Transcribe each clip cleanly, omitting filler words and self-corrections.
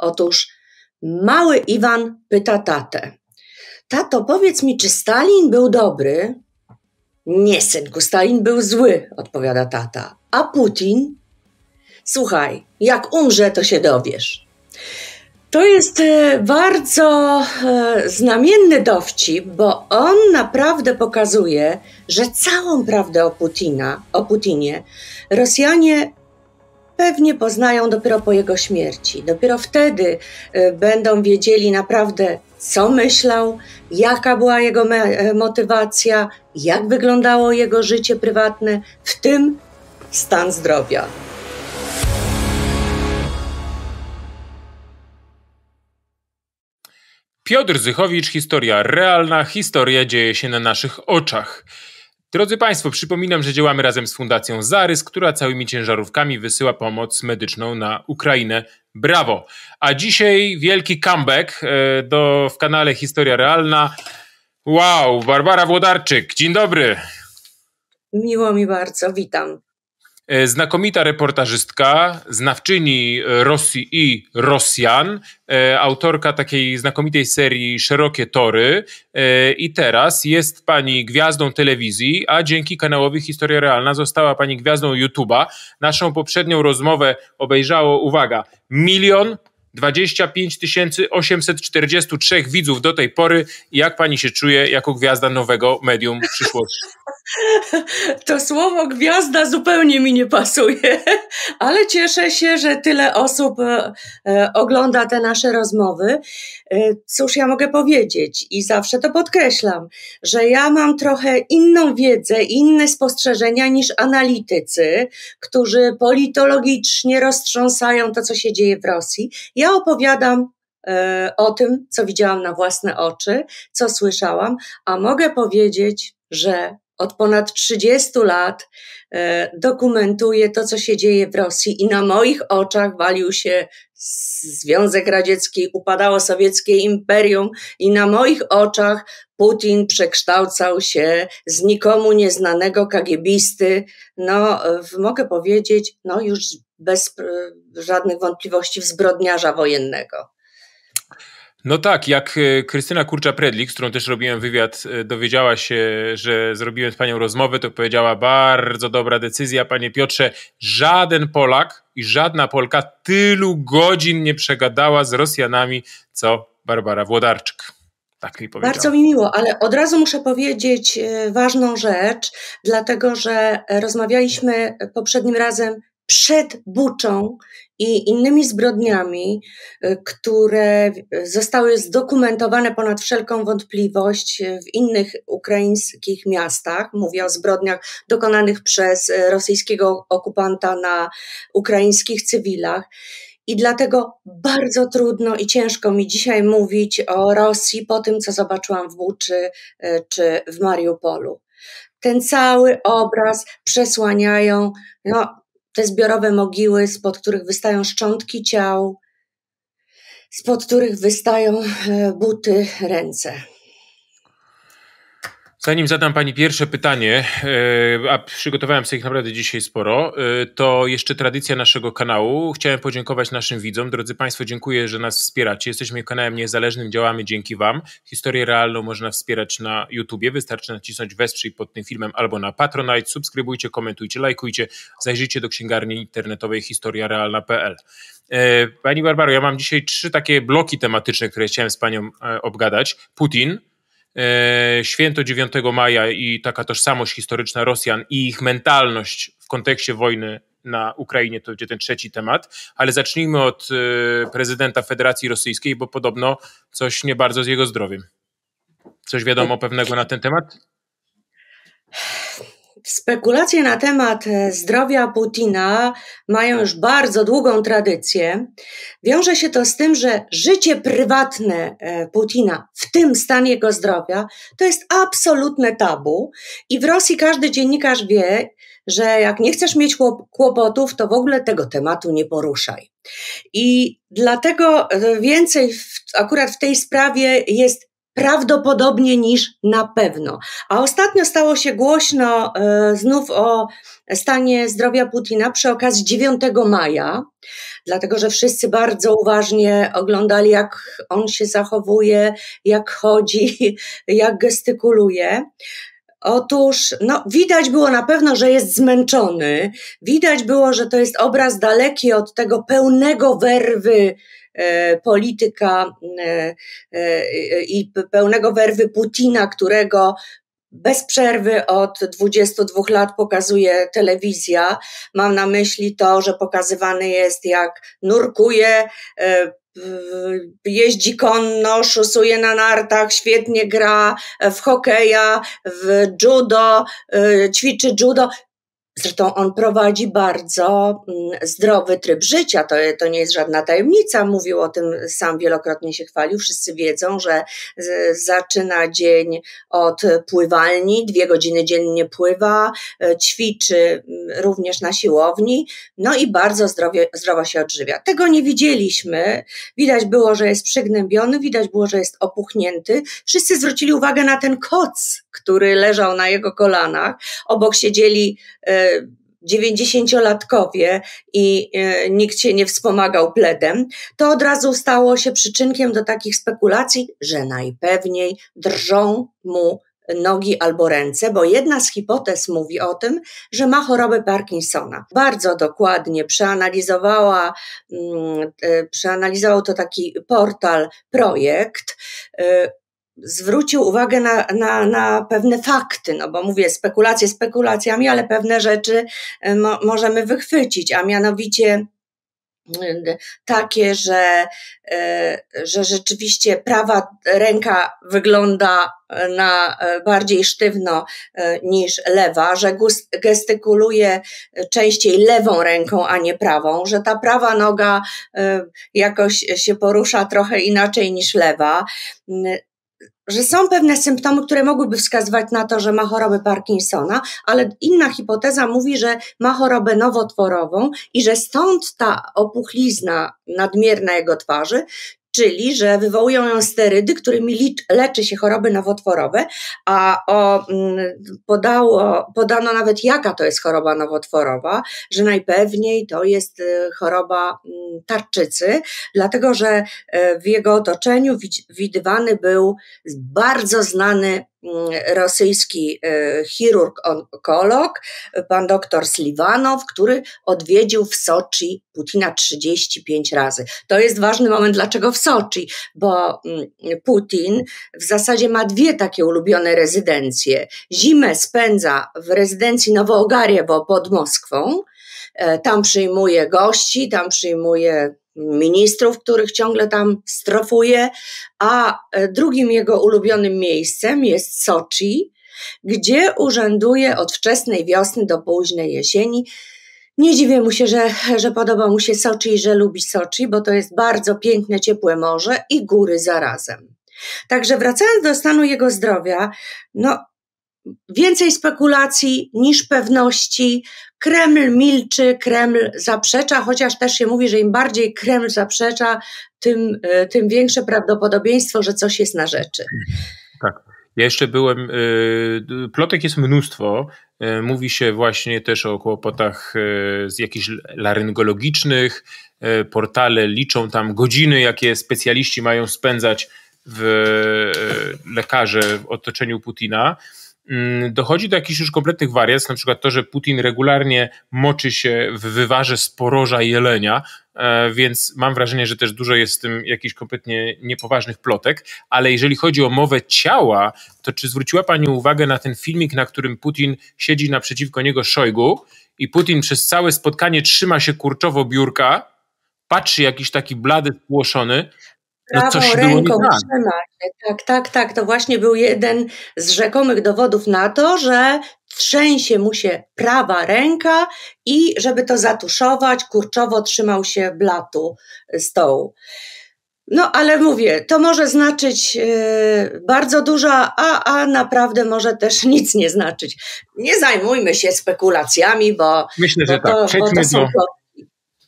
Otóż mały Iwan pyta tatę. Tato, powiedz mi, czy Stalin był dobry? Nie, synku, Stalin był zły, odpowiada tata. A Putin? Słuchaj, jak umrze, to się dowiesz. To jest bardzo znamienny dowcip, bo on naprawdę pokazuje, że całą prawdę o Putinie Rosjanie pewnie poznają dopiero po jego śmierci. Dopiero wtedy będą wiedzieli naprawdę, co myślał, jaka była jego motywacja, jak wyglądało jego życie prywatne, w tym stan zdrowia. Piotr Zychowicz, historia realna, historia dzieje się na naszych oczach. Drodzy Państwo, przypominam, że działamy razem z Fundacją Zarys, która całymi ciężarówkami wysyła pomoc medyczną na Ukrainę. Brawo! A dzisiaj wielki comeback w kanale Historia Realna. Wow, Barbara Włodarczyk, dzień dobry! Miło mi bardzo, witam. Znakomita reportażystka, znawczyni Rosji i Rosjan, autorka takiej znakomitej serii Szerokie Tory i teraz jest pani gwiazdą telewizji, a dzięki kanałowi Historia Realna została pani gwiazdą YouTube'a. Naszą poprzednią rozmowę obejrzało, uwaga, 1 025 843 widzów do tej pory. Jak pani się czuje jako gwiazda nowego medium w przyszłości? To słowo gwiazda zupełnie mi nie pasuje, ale cieszę się, że tyle osób ogląda te nasze rozmowy. Cóż ja mogę powiedzieć i zawsze to podkreślam, że ja mam trochę inną wiedzę, inne spostrzeżenia niż analitycy, którzy politologicznie roztrząsają to, co się dzieje w Rosji. Ja opowiadam o tym, co widziałam na własne oczy, co słyszałam, a mogę powiedzieć, że od ponad 30 lat dokumentuję to, co się dzieje w Rosji i na moich oczach walił się Związek Radziecki, upadało sowieckie imperium i na moich oczach Putin przekształcał się z nikomu nieznanego KGBisty, mogę powiedzieć, już bez żadnych wątpliwości w zbrodniarza wojennego. No tak, jak Krystyna Kurcza-Predlik, z którą też robiłem wywiad, dowiedziała się, że zrobiłem z panią rozmowę, to powiedziała: bardzo dobra decyzja, panie Piotrze, żaden Polak i żadna Polka tylu godzin nie przegadała z Rosjanami, co Barbara Włodarczyk. Tak mi powiedziała. Bardzo mi miło, ale od razu muszę powiedzieć ważną rzecz, dlatego że rozmawialiśmy poprzednim razem przed Buczą i innymi zbrodniami, które zostały zdokumentowane ponad wszelką wątpliwość w innych ukraińskich miastach. Mówię o zbrodniach dokonanych przez rosyjskiego okupanta na ukraińskich cywilach. I dlatego bardzo trudno i ciężko mi dzisiaj mówić o Rosji po tym, co zobaczyłam w Buczy czy w Mariupolu. Ten cały obraz przesłaniają te zbiorowe mogiły, spod których wystają szczątki ciał, spod których wystają buty, ręce. Zanim zadam pani pierwsze pytanie, a przygotowałem sobie ich naprawdę dzisiaj sporo, to jeszcze tradycja naszego kanału. Chciałem podziękować naszym widzom. Drodzy Państwo, dziękuję, że nas wspieracie. Jesteśmy kanałem niezależnym, działamy dzięki Wam. Historię Realną można wspierać na YouTubie. Wystarczy nacisnąć wesprzyj pod tym filmem albo na Patronite. Subskrybujcie, komentujcie, lajkujcie. Zajrzyjcie do księgarni internetowej historiarealna.pl. Pani Barbaro, ja mam dzisiaj 3 takie bloki tematyczne, które chciałem z Panią obgadać. Putin, święto 9 maja i taka tożsamość historyczna Rosjan i ich mentalność w kontekście wojny na Ukrainie, to będzie ten 3 temat, ale zacznijmy od prezydenta Federacji Rosyjskiej, bo podobno coś nie bardzo z jego zdrowiem. Coś wiadomo pewnego na ten temat? Spekulacje na temat zdrowia Putina mają już bardzo długą tradycję. Wiąże się to z tym, że życie prywatne Putina, w tym stan jego zdrowia, to jest absolutne tabu i w Rosji każdy dziennikarz wie, że jak nie chcesz mieć kłopotów, to w ogóle tego tematu nie poruszaj. I dlatego więcej akurat w tej sprawie jest prawdopodobnie niż na pewno. A ostatnio stało się głośno znów o stanie zdrowia Putina przy okazji 9 maja, dlatego że wszyscy bardzo uważnie oglądali, jak on się zachowuje, jak chodzi, jak gestykuluje. Otóż no, widać było na pewno, że jest zmęczony, widać było, że to jest obraz daleki od tego pełnego werwy polityka i pełnego werwy Putina, którego bez przerwy od 22 lat pokazuje telewizja. Mam na myśli to, że pokazywany jest, jak nurkuje, jeździ konno, szusuje na nartach, świetnie gra w hokeja, w judo, ćwiczy judo. Zresztą on prowadzi bardzo zdrowy tryb życia, to nie jest żadna tajemnica, mówił o tym sam, wielokrotnie się chwalił, wszyscy wiedzą, że zaczyna dzień od pływalni, 2 godziny dziennie pływa, ćwiczy również na siłowni, no i bardzo zdrowo się odżywia. Tego nie widzieliśmy, widać było, że jest przygnębiony, widać było, że jest opuchnięty, wszyscy zwrócili uwagę na ten koc, który leżał na jego kolanach, obok siedzieli 90-latkowie i nikt się nie wspomagał pledem, to od razu stało się przyczynkiem do takich spekulacji, że najpewniej drżą mu nogi albo ręce, bo jedna z hipotez mówi o tym, że ma chorobę Parkinsona. Bardzo dokładnie przeanalizował to taki portal Projekt, zwrócił uwagę na pewne fakty, no bo mówię, spekulacje spekulacjami, ale pewne rzeczy możemy wychwycić, a mianowicie takie, że rzeczywiście prawa ręka wygląda na bardziej sztywno niż lewa, że gestykuluje częściej lewą ręką, a nie prawą, że ta prawa noga jakoś się porusza trochę inaczej niż lewa, że są pewne symptomy, które mogłyby wskazywać na to, że ma chorobę Parkinsona, ale inna hipoteza mówi, że ma chorobę nowotworową i że stąd ta opuchlizna nadmierna jego twarzy, czyli że wywołują ją sterydy, którymi leczy się choroby nowotworowe, a podano nawet, jaka to jest choroba nowotworowa, że najpewniej to jest choroba tarczycy, dlatego że w jego otoczeniu widywany był bardzo znany rosyjski chirurg-onkolog, pan doktor Sliwanow, który odwiedził w Soczi Putina 35 razy. To jest ważny moment, dlaczego w Soczi, bo Putin w zasadzie ma 2 takie ulubione rezydencje. Zimę spędza w rezydencji Nowo-Ogariewo pod Moskwą, tam przyjmuje gości, tam przyjmuje ministrów, których ciągle tam strofuje, a drugim jego ulubionym miejscem jest Soczi, gdzie urzęduje od wczesnej wiosny do późnej jesieni. Nie dziwię mu się, że podoba mu się Soczi i że lubi Soczi, bo to jest bardzo piękne, ciepłe morze i góry zarazem. Także wracając do stanu jego zdrowia, no więcej spekulacji niż pewności. Kreml milczy, Kreml zaprzecza, chociaż też się mówi, że im bardziej Kreml zaprzecza, tym większe prawdopodobieństwo, że coś jest na rzeczy. Tak. Ja jeszcze byłem, plotek jest mnóstwo, mówi się właśnie też o kłopotach z jakichś laryngologicznych, portale liczą tam godziny, jakie specjaliści mają spędzać lekarze w otoczeniu Putina. Dochodzi do jakichś już kompletnych wariacji, na przykład to, że Putin regularnie moczy się w wywarze z poroża jelenia, więc mam wrażenie, że też dużo jest w tym jakichś kompletnie niepoważnych plotek, ale jeżeli chodzi o mowę ciała, to czy zwróciła Pani uwagę na ten filmik, na którym Putin siedzi naprzeciwko niego Szojgu i Putin przez całe spotkanie trzyma się kurczowo biurka, patrzy jakiś taki blady, spłoszony. No prawą ręką trzyma się. Tak. To właśnie był jeden z rzekomych dowodów na to, że trzęsie mu się prawa ręka i żeby to zatuszować, kurczowo trzymał się blatu stołu. No ale mówię, to może znaczyć bardzo dużo, a naprawdę może też nic nie znaczyć. Nie zajmujmy się spekulacjami, bo... Myślę, że tak.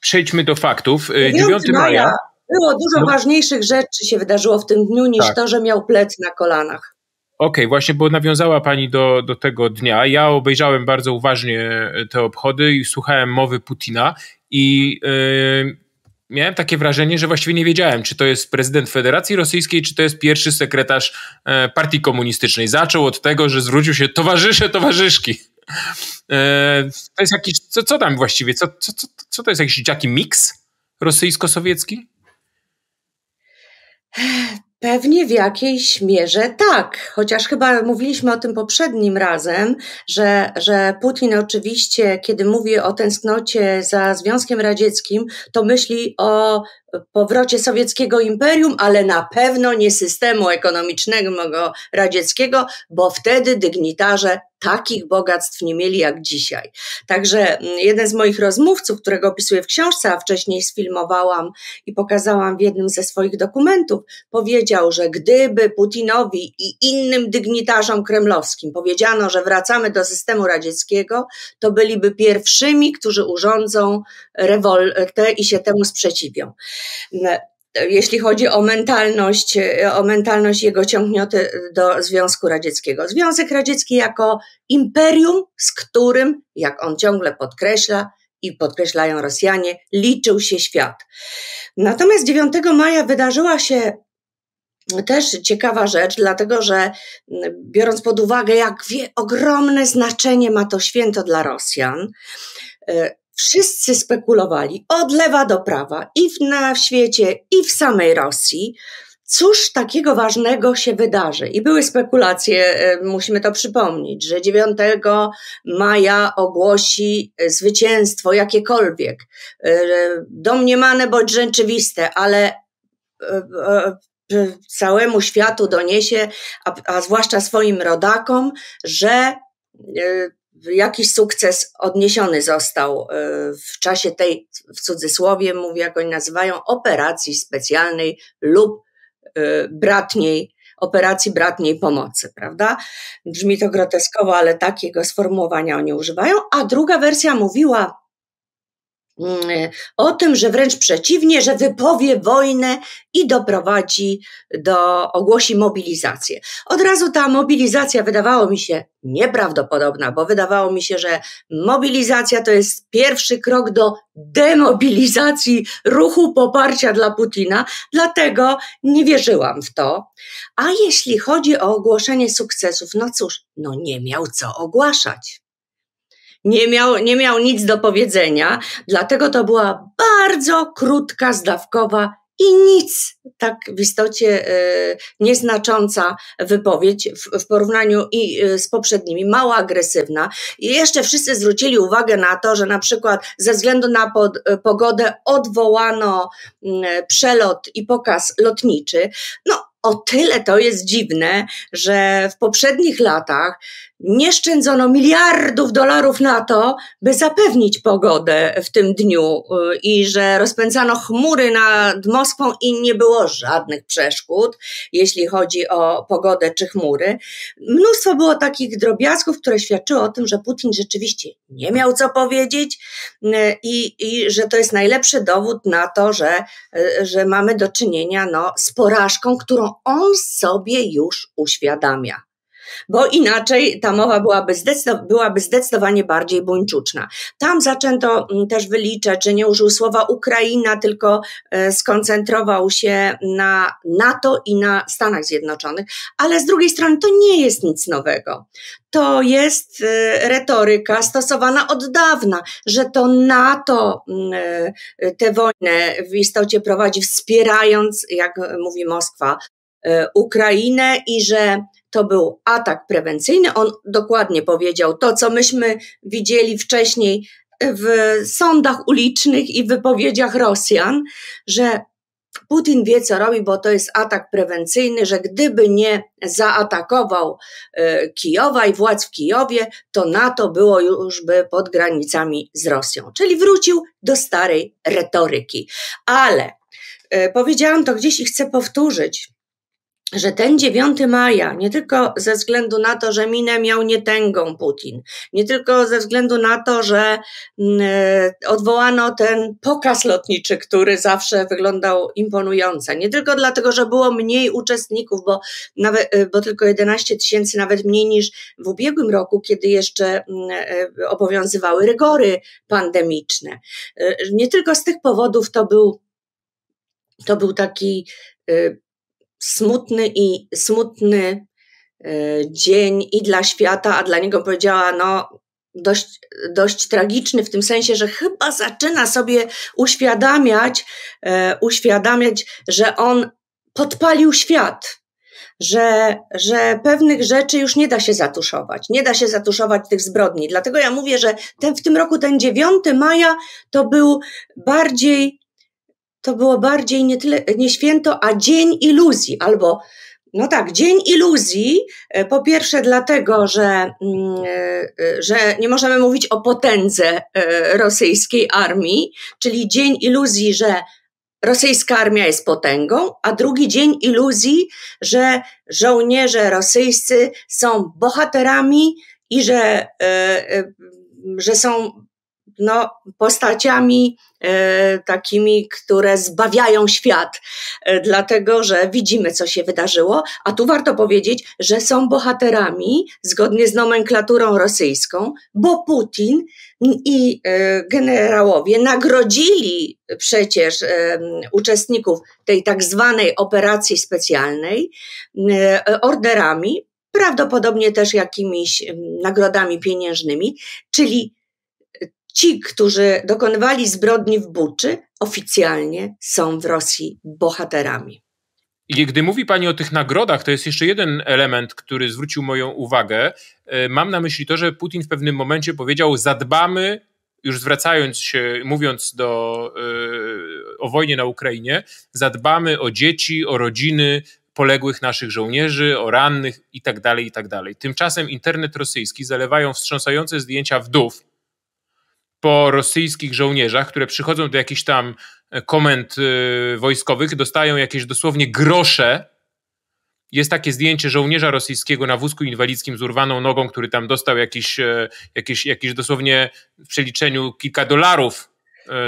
Przejdźmy do faktów. 9 maja... Było dużo ważniejszych rzeczy się wydarzyło w tym dniu niż to, że miał plec na kolanach. Okej, właśnie, bo nawiązała Pani do tego dnia. Ja obejrzałem bardzo uważnie te obchody i słuchałem mowy Putina i miałem takie wrażenie, że właściwie nie wiedziałem, czy to jest prezydent Federacji Rosyjskiej, czy to jest pierwszy sekretarz partii komunistycznej. Zaczął od tego, że zwrócił się: towarzysze, towarzyszki. To jest jakiś, co tam właściwie, co to jest, jakiś miks rosyjsko-sowiecki? Pewnie w jakiejś mierze tak, chociaż chyba mówiliśmy o tym poprzednim razem, że Putin oczywiście, kiedy mówi o tęsknocie za Związkiem Radzieckim, to myśli o powrocie sowieckiego imperium, ale na pewno nie systemu ekonomicznego radzieckiego, bo wtedy dygnitarze takich bogactw nie mieli jak dzisiaj. Także jeden z moich rozmówców, którego opisuję w książce, a wcześniej sfilmowałam i pokazałam w jednym ze swoich dokumentów, powiedział, że gdyby Putinowi i innym dygnitarzom kremlowskim powiedziano, że wracamy do systemu radzieckiego, to byliby pierwszymi, którzy urządzą rewoltę i się temu sprzeciwią. Jeśli chodzi o mentalność jego ciągnięty do Związku Radzieckiego. Związek Radziecki jako imperium, z którym, jak on ciągle podkreśla i podkreślają Rosjanie, liczył się świat. Natomiast 9 maja wydarzyła się też ciekawa rzecz, dlatego że biorąc pod uwagę, jak ogromne znaczenie ma to święto dla Rosjan, wszyscy spekulowali od lewa do prawa i na świecie, i w samej Rosji, cóż takiego ważnego się wydarzy. I były spekulacje, musimy to przypomnieć, że 9 maja ogłosi zwycięstwo jakiekolwiek, domniemane bądź rzeczywiste, ale całemu światu doniesie, a zwłaszcza swoim rodakom, że jakiś sukces odniesiony został w czasie tej, w cudzysłowie mówię, jak oni nazywają, operacji specjalnej lub operacji bratniej pomocy, prawda? Brzmi to groteskowo, ale takiego sformułowania oni używają. A druga wersja mówiła o tym, że wręcz przeciwnie, że wypowie wojnę i ogłosi mobilizację. Od razu ta mobilizacja wydawało mi się nieprawdopodobna, bo wydawało mi się, że mobilizacja to jest pierwszy krok do demobilizacji ruchu poparcia dla Putina, dlatego nie wierzyłam w to. A jeśli chodzi o ogłoszenie sukcesów, no cóż, no nie miał co ogłaszać. Nie miał nic do powiedzenia, dlatego to była bardzo krótka, zdawkowa i nic tak w istocie nieznacząca wypowiedź w porównaniu z poprzednimi, mało agresywna. I jeszcze wszyscy zwrócili uwagę na to, że na przykład ze względu na pogodę odwołano przelot i pokaz lotniczy. No, o tyle to jest dziwne, że w poprzednich latach nie szczędzono miliardów dolarów na to, by zapewnić pogodę w tym dniu i że rozpędzano chmury nad Moskwą i nie było żadnych przeszkód, jeśli chodzi o pogodę czy chmury. Mnóstwo było takich drobiazgów, które świadczyły o tym, że Putin rzeczywiście nie miał co powiedzieć i że to jest najlepszy dowód na to, że mamy do czynienia z porażką, którą on sobie już uświadamia. Bo inaczej ta mowa byłaby zdecydowanie bardziej buńczuczna. Tam zaczęto też wyliczać, że nie użył słowa Ukraina, tylko skoncentrował się na NATO i na Stanach Zjednoczonych, ale z drugiej strony to nie jest nic nowego. To jest retoryka stosowana od dawna, że to NATO tę wojnę w istocie prowadzi, wspierając, jak mówi Moskwa, Ukrainę i że to był atak prewencyjny. On dokładnie powiedział to, co myśmy widzieli wcześniej w sądach ulicznych i wypowiedziach Rosjan, że Putin wie, co robi, bo to jest atak prewencyjny, że gdyby nie zaatakował Kijowa i władz w Kijowie, to NATO było już by pod granicami z Rosją. Czyli wrócił do starej retoryki. Ale powiedziałam to gdzieś i chcę powtórzyć, że ten 9 maja, nie tylko ze względu na to, że minę miał nietęgą Putin, nie tylko ze względu na to, że odwołano ten pokaz lotniczy, który zawsze wyglądał imponująco, nie tylko dlatego, że było mniej uczestników, bo tylko 11 tysięcy, nawet mniej niż w ubiegłym roku, kiedy jeszcze obowiązywały rygory pandemiczne. Nie tylko z tych powodów to był taki smutny dzień i dla świata, a dla niego powiedziała, no dość tragiczny w tym sensie, że chyba zaczyna sobie uświadamiać, że on podpalił świat, że pewnych rzeczy już nie da się zatuszować, tych zbrodni. Dlatego ja mówię, że w tym roku 9 maja to było bardziej nie święto, a dzień iluzji, albo no tak, dzień iluzji, po pierwsze dlatego, że nie możemy mówić o potędze rosyjskiej armii, czyli dzień iluzji, że rosyjska armia jest potęgą, a drugi dzień iluzji, że żołnierze rosyjscy są bohaterami i że są postaciami takimi, które zbawiają świat, dlatego, że widzimy, co się wydarzyło, a tu warto powiedzieć, że są bohaterami, zgodnie z nomenklaturą rosyjską, bo Putin i generałowie nagrodzili przecież uczestników tej tak zwanej operacji specjalnej orderami, prawdopodobnie też jakimiś nagrodami pieniężnymi, czyli ci, którzy dokonywali zbrodni w Buczy, oficjalnie są w Rosji bohaterami. I gdy mówi Pani o tych nagrodach, to jest jeszcze jeden element, który zwrócił moją uwagę. Mam na myśli to, że Putin w pewnym momencie powiedział, zadbamy, już zwracając się, mówiąc o wojnie na Ukrainie, zadbamy o dzieci, o rodziny poległych naszych żołnierzy, o rannych itd., itd. Tymczasem internet rosyjski zalewają wstrząsające zdjęcia wdów po rosyjskich żołnierzach, które przychodzą do jakichś tam komend wojskowych, dostają jakieś dosłownie grosze. Jest takie zdjęcie żołnierza rosyjskiego na wózku inwalidzkim z urwaną nogą, który tam dostał jakieś dosłownie w przeliczeniu kilka dolarów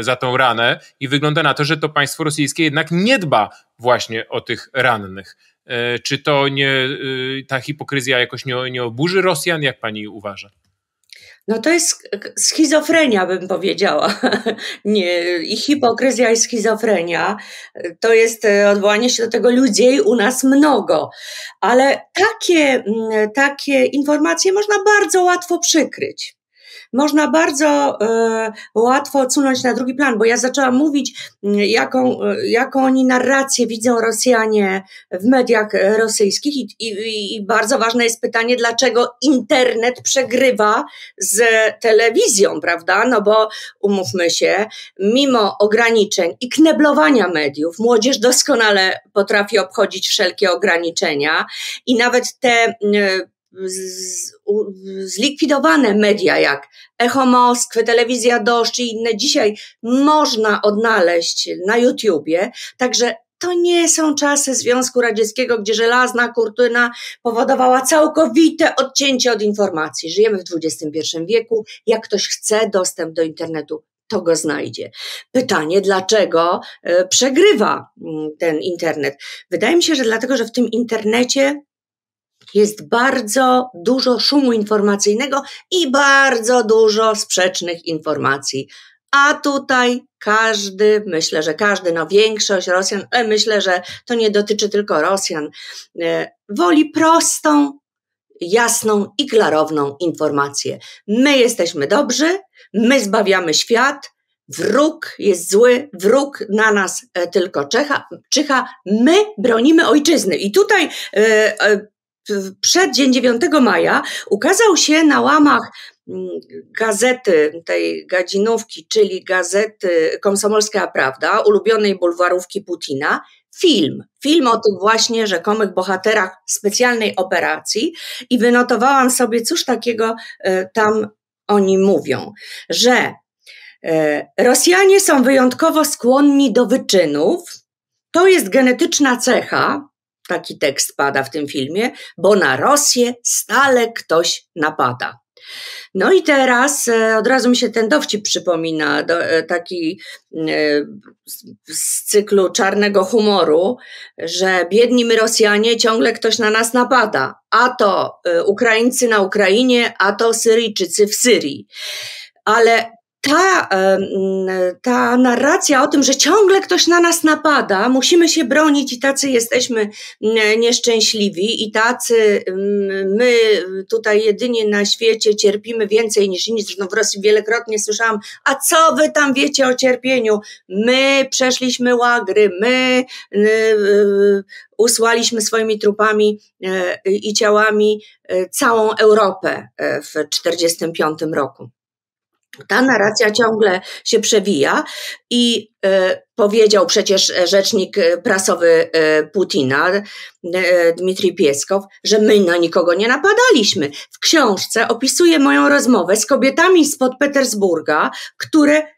za tą ranę i wygląda na to, że to państwo rosyjskie jednak nie dba właśnie o tych rannych. Czy to nie ta hipokryzja jakoś nie oburzy Rosjan? Jak pani uważa? No to jest schizofrenia, bym powiedziała. I hipokryzja, i schizofrenia. To jest odwołanie się do tego, ludziej u nas mnogo. Ale takie informacje można bardzo łatwo przykryć. Można bardzo łatwo odsunąć na drugi plan, bo ja zaczęłam mówić, jaką oni narrację widzą Rosjanie w mediach rosyjskich i bardzo ważne jest pytanie, dlaczego internet przegrywa z telewizją, prawda? No bo umówmy się, mimo ograniczeń i kneblowania mediów, młodzież doskonale potrafi obchodzić wszelkie ograniczenia i nawet te zlikwidowane media jak Echo Moskwy, telewizja Dość i inne dzisiaj można odnaleźć na YouTubie, także to nie są czasy Związku Radzieckiego, gdzie żelazna kurtyna powodowała całkowite odcięcie od informacji. Żyjemy w XXI wieku, jak ktoś chce dostęp do internetu, to go znajdzie. Pytanie, dlaczego przegrywa ten internet? Wydaje mi się, że dlatego, że w tym internecie jest bardzo dużo szumu informacyjnego i bardzo dużo sprzecznych informacji. A tutaj myślę, że każdy, no większość Rosjan, ale myślę, że to nie dotyczy tylko Rosjan, woli prostą, jasną i klarowną informację. My jesteśmy dobrzy, my zbawiamy świat, wróg jest zły, wróg na nas tylko czyha, my bronimy ojczyzny. I tutaj przed dzień 9 maja ukazał się na łamach gazety, tej gadzinówki, czyli gazety Komsomolska Prawda, ulubionej bulwarówki Putina, film o tych właśnie rzekomych bohaterach specjalnej operacji i wynotowałam sobie, cóż takiego tam oni mówią, że Rosjanie są wyjątkowo skłonni do wyczynów, to jest genetyczna cecha, taki tekst pada w tym filmie, bo na Rosję stale ktoś napada. No i teraz od razu mi się ten dowcip przypomina, taki z cyklu czarnego humoru, że biedni my Rosjanie, ciągle ktoś na nas napada, a to Ukraińcy na Ukrainie, a to Syryjczycy w Syrii. Ale ta narracja o tym, że ciągle ktoś na nas napada, musimy się bronić i tacy jesteśmy nieszczęśliwi i tacy my tutaj jedynie na świecie cierpimy więcej niż inni. Zresztą w Rosji wielokrotnie słyszałam, a co wy tam wiecie o cierpieniu? My przeszliśmy łagry, my usłaliśmy swoimi trupami i ciałami całą Europę w 1945 roku. Ta narracja ciągle się przewija i powiedział przecież rzecznik prasowy Putina, Dmitrij Pieskow, że my na nikogo nie napadaliśmy. W książce opisuję moją rozmowę z kobietami spod Petersburga, które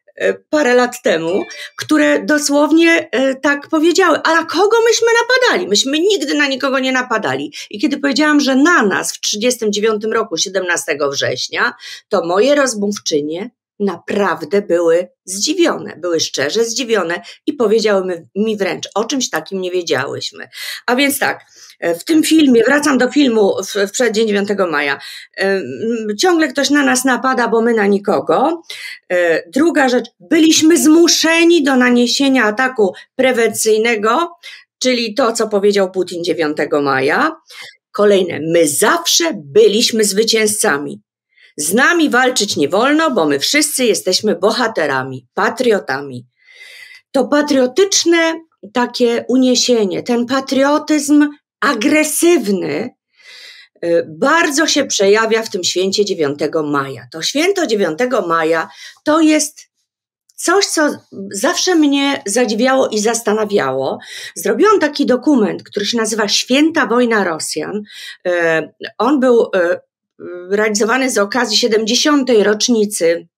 parę lat temu, które dosłownie tak powiedziały, a kogo myśmy napadali? Myśmy nigdy na nikogo nie napadali. I kiedy powiedziałam, że na nas w 1939 roku, 17 września, to moje rozmówczynie naprawdę były zdziwione, były szczerze zdziwione i powiedziały mi wręcz, o czymś takim nie wiedziałyśmy. A więc tak, w tym filmie, wracam do filmu w przeddzień 9 maja, ciągle ktoś na nas napada, bo my na nikogo. Druga rzecz, byliśmy zmuszeni do naniesienia ataku prewencyjnego, czyli to, co powiedział Putin 9 maja. Kolejne, my zawsze byliśmy zwycięzcami. Z nami walczyć nie wolno, bo my wszyscy jesteśmy bohaterami, patriotami. To patriotyczne takie uniesienie, ten patriotyzm agresywny bardzo się przejawia w tym święcie 9 maja. To święto 9 maja to jest coś, co zawsze mnie zadziwiało i zastanawiało. Zrobiłam taki dokument, który się nazywa Święta Wojna Rosjan. On był realizowany z okazji 70. rocznicy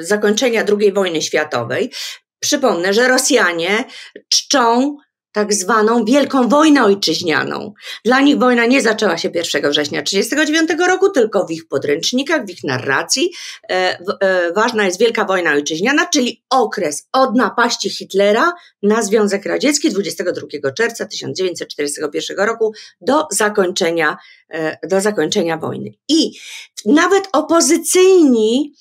zakończenia II wojny światowej. Przypomnę, że Rosjanie czczą tak zwaną Wielką Wojnę Ojczyźnianą. Dla nich wojna nie zaczęła się 1 września 1939 roku, tylko w ich podręcznikach, w ich narracji ważna jest Wielka Wojna Ojczyźniana, czyli okres od napaści Hitlera na Związek Radziecki 22 czerwca 1941 roku do zakończenia wojny. I nawet opozycyjni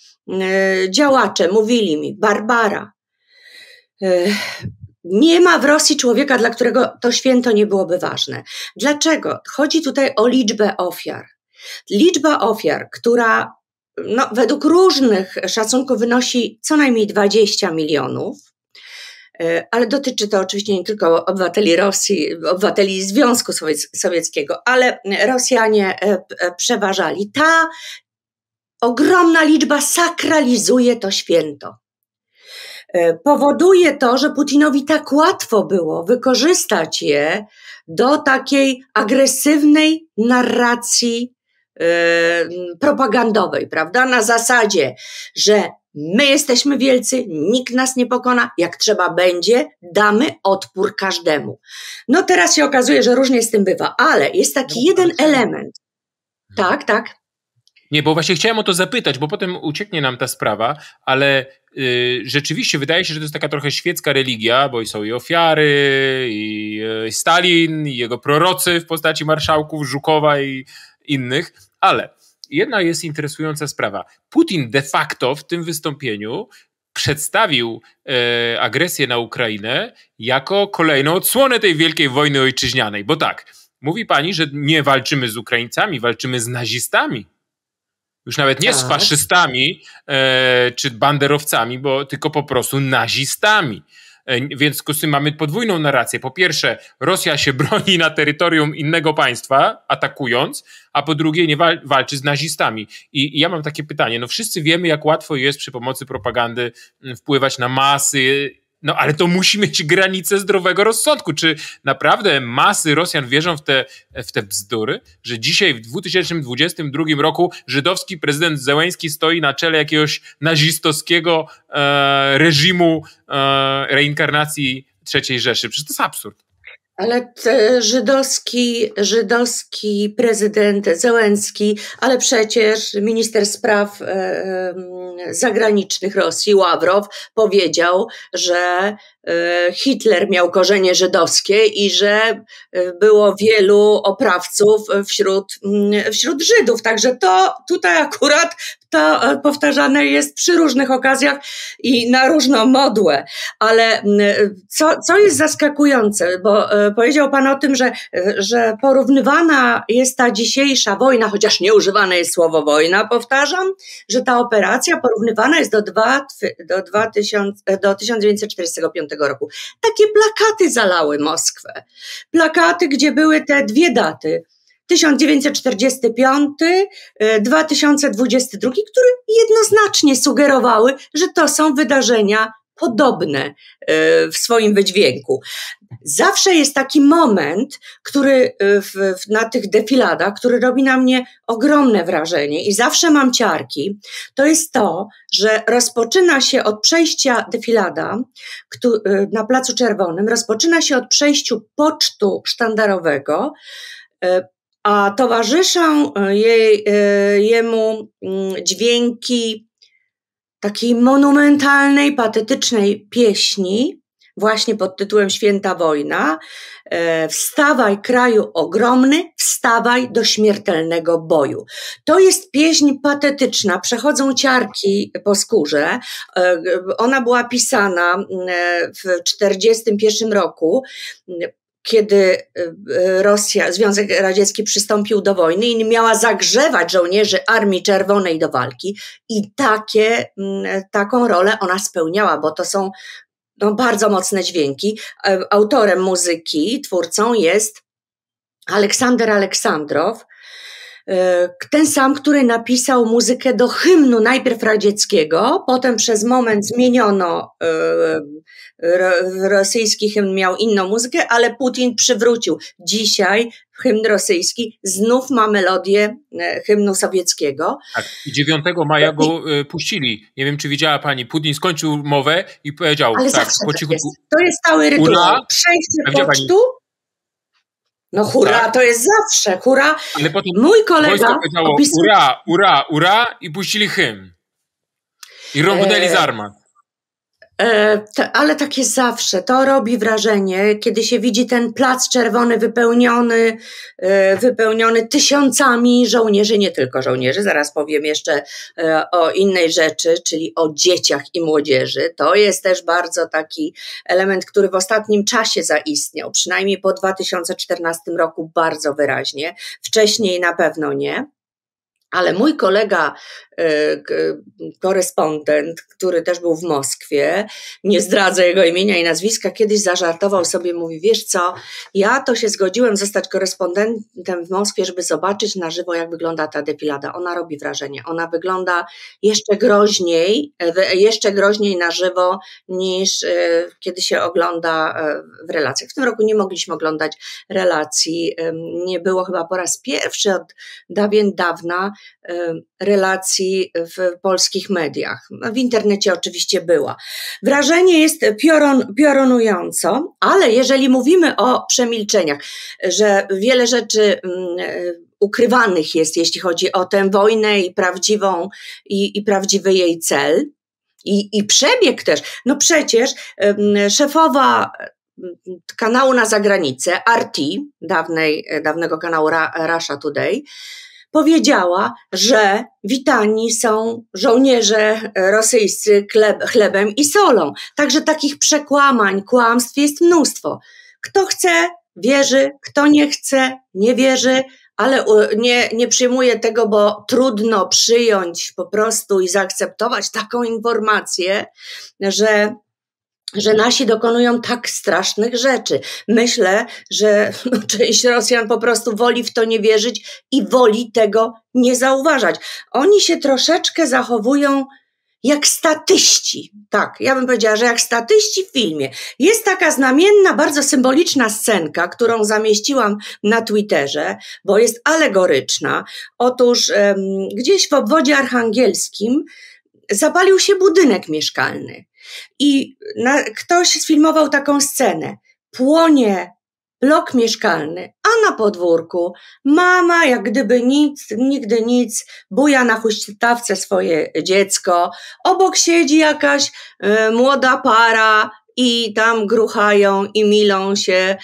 działacze mówili mi, Barbara, nie ma w Rosji człowieka, dla którego to święto nie byłoby ważne. Dlaczego? Chodzi tutaj o liczbę ofiar. Liczba ofiar, która według różnych szacunków wynosi co najmniej 20 milionów, ale dotyczy to oczywiście nie tylko obywateli Rosji, obywateli Związku Sowieckiego, ale Rosjanie przeważali. Ta ogromna liczba sakralizuje to święto. Powoduje to, że Putinowi tak łatwo było wykorzystać je do takiej agresywnej narracji propagandowej, prawda? Na zasadzie, że my jesteśmy wielcy, nikt nas nie pokona, jak trzeba będzie, damy odpór każdemu. No teraz się okazuje, że różnie z tym bywa, ale jest taki jeden element. Tak, tak. Nie, bo właśnie chciałem o to zapytać, bo potem ucieknie nam ta sprawa, ale rzeczywiście wydaje się, że to jest taka trochę świecka religia, bo są i ofiary, i Stalin, i jego prorocy w postaci marszałków Żukowa i innych, ale jedna jest interesująca sprawa. Putin de facto w tym wystąpieniu przedstawił agresję na Ukrainę jako kolejną odsłonę tej Wielkiej Wojny Ojczyźnianej, bo tak, mówi pani, że nie walczymy z Ukraińcami, walczymy z nazistami. Już nawet nie z faszystami czy banderowcami, bo tylko po prostu nazistami. Więc w związku z tym mamy podwójną narrację. Po pierwsze, Rosja się broni na terytorium innego państwa, atakując, a po drugie nie walczy z nazistami. I ja mam takie pytanie. No wszyscy wiemy, jak łatwo jest przy pomocy propagandy wpływać na masy, no ale to musi mieć granicę zdrowego rozsądku. Czy naprawdę masy Rosjan wierzą w te bzdury, że dzisiaj w 2022 roku żydowski prezydent Zełenski stoi na czele jakiegoś nazistowskiego reżimu reinkarnacji III Rzeszy? Przecież to jest absurd. Ale żydowski prezydent Zełenski, ale przecież minister spraw zagranicznych Rosji, Ławrow, powiedział, że Hitler miał korzenie żydowskie i że było wielu oprawców wśród Żydów. Także to tutaj akurat to powtarzane jest przy różnych okazjach i na różną modłę. Ale co jest zaskakujące, bo powiedział pan o tym, że porównywana jest ta dzisiejsza wojna, chociaż nie używane jest słowo wojna, powtarzam, że ta operacja porównywana jest do 1945 roku. Takie plakaty zalały Moskwę. Plakaty, gdzie były te dwie daty. 1945, 2022, które jednoznacznie sugerowały, że to są wydarzenia podobne w swoim wydźwięku. Zawsze jest taki moment, który na tych defiladach, który robi na mnie ogromne wrażenie i zawsze mam ciarki, to jest to, że rozpoczyna się od przejścia defilada na Placu Czerwonym, rozpoczyna się od przejściu pocztu sztandarowego, a towarzyszą jemu dźwięki takiej monumentalnej, patetycznej pieśni, właśnie pod tytułem Święta Wojna. Wstawaj, kraju ogromny, wstawaj do śmiertelnego boju. To jest pieśń patetyczna, przechodzą ciarki po skórze. Ona była pisana w 1941 roku, kiedy Rosja, Związek Radziecki przystąpił do wojny i miała zagrzewać żołnierzy Armii Czerwonej do walki i taką rolę ona spełniała, bo to są bardzo mocne dźwięki. Autorem muzyki, twórcą jest Aleksander Aleksandrow, ten sam, który napisał muzykę do hymnu najpierw radzieckiego, potem przez moment zmieniono, rosyjski hymn miał inną muzykę, ale Putin przywrócił. Dzisiaj hymn rosyjski znów ma melodię hymnu sowieckiego. Tak, i 9 maja go puścili. Nie wiem, czy widziała pani, Putin skończył mowę i powiedział, ale tak, po cichu. To jest cały rytuał. Przejście pocztu. No hurra, tak? To jest zawsze, hurra. Ale potem mój kolega powiedziało hurra, hurra, hurra i puścili hymn. I rąbnęli z armat. Ale tak jest zawsze. To robi wrażenie, kiedy się widzi ten Plac Czerwony wypełniony tysiącami żołnierzy, nie tylko żołnierzy, zaraz powiem jeszcze o innej rzeczy, czyli o dzieciach i młodzieży. To jest też bardzo taki element, który w ostatnim czasie zaistniał, przynajmniej po 2014 roku bardzo wyraźnie, wcześniej na pewno nie. Ale mój kolega, korespondent, który też był w Moskwie, nie zdradzę jego imienia i nazwiska, kiedyś zażartował sobie, mówi, wiesz co, ja to się zgodziłem zostać korespondentem w Moskwie, żeby zobaczyć na żywo, jak wygląda ta defilada. Ona robi wrażenie, ona wygląda jeszcze groźniej na żywo niż kiedy się ogląda w relacjach. W tym roku nie mogliśmy oglądać relacji, nie było chyba po raz pierwszy od dawien dawna relacji w polskich mediach. W internecie oczywiście była. Wrażenie jest piorunująco, ale jeżeli mówimy o przemilczeniach, że wiele rzeczy ukrywanych jest, jeśli chodzi o tę wojnę i prawdziwy jej cel i przebieg też. No przecież szefowa kanału na zagranicę, RT, dawnego kanału Russia Today, powiedziała, że witani są żołnierze rosyjscy chlebem i solą. Także takich przekłamań, kłamstw jest mnóstwo. Kto chce, wierzy, kto nie chce, nie wierzy, ale nie przyjmuje tego, bo trudno przyjąć po prostu i zaakceptować taką informację, że nasi dokonują tak strasznych rzeczy. Myślę, że część Rosjan po prostu woli w to nie wierzyć i woli tego nie zauważać. Oni się troszeczkę zachowują jak statyści. Tak, ja bym powiedziała, że jak statyści w filmie. Jest taka znamienna, bardzo symboliczna scenka, którą zamieściłam na Twitterze, bo jest alegoryczna. Otóż gdzieś w obwodzie archangelskim zapalił się budynek mieszkalny. I ktoś sfilmował taką scenę. Płonie blok mieszkalny, a na podwórku mama jak gdyby nic, nigdy nic, buja na huśtawce swoje dziecko, obok siedzi jakaś młoda para i tam gruchają i milą się.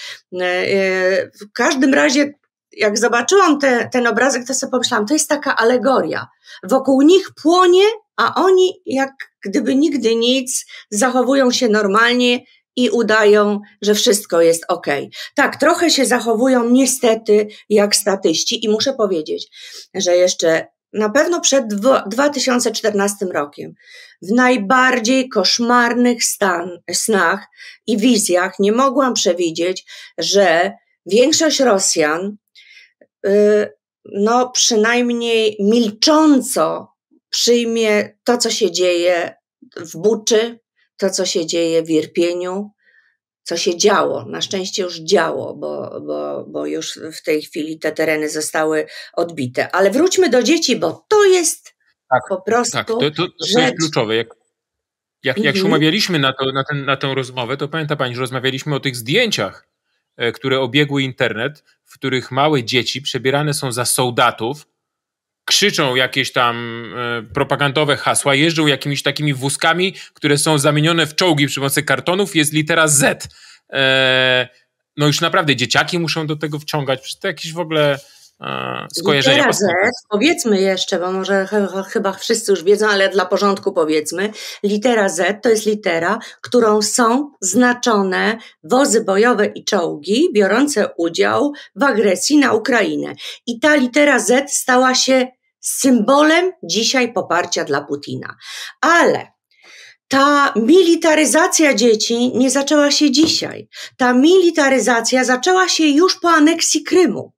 W każdym razie jak zobaczyłam ten obrazek, to sobie pomyślałam, to jest taka alegoria. Wokół nich płonie, a oni jak gdyby nigdy nic, zachowują się normalnie i udają, że wszystko jest okej. Tak, trochę się zachowują niestety jak statyści i muszę powiedzieć, że jeszcze na pewno przed 2014 rokiem w najbardziej koszmarnych snach i wizjach nie mogłam przewidzieć, że większość Rosjan no przynajmniej milcząco przyjmie to, co się dzieje w Buczy, to, co się dzieje w Irpieniu, co się działo, na szczęście już działo, bo już w tej chwili te tereny zostały odbite. Ale wróćmy do dzieci, bo to jest tak, po prostu tak, to jest kluczowe. Jak się umawialiśmy na tę rozmowę, to pamięta pani, że rozmawialiśmy o tych zdjęciach, które obiegły internet, w których małe dzieci przebierane są za soldatów, krzyczą jakieś tam propagandowe hasła, jeżdżą jakimiś takimi wózkami, które są zamienione w czołgi przy pomocy kartonów, jest litera Z. No już naprawdę dzieciaki muszą do tego wciągać, to jakieś w ogóle skojarzenia. Litera Z, powiedzmy jeszcze, bo może chyba wszyscy już wiedzą, ale dla porządku powiedzmy, litera Z to jest litera, którą są znaczone wozy bojowe i czołgi biorące udział w agresji na Ukrainę. I ta litera Z stała się symbolem dzisiaj poparcia dla Putina. Ale ta militaryzacja dzieci nie zaczęła się dzisiaj. Ta militaryzacja zaczęła się już po aneksji Krymu.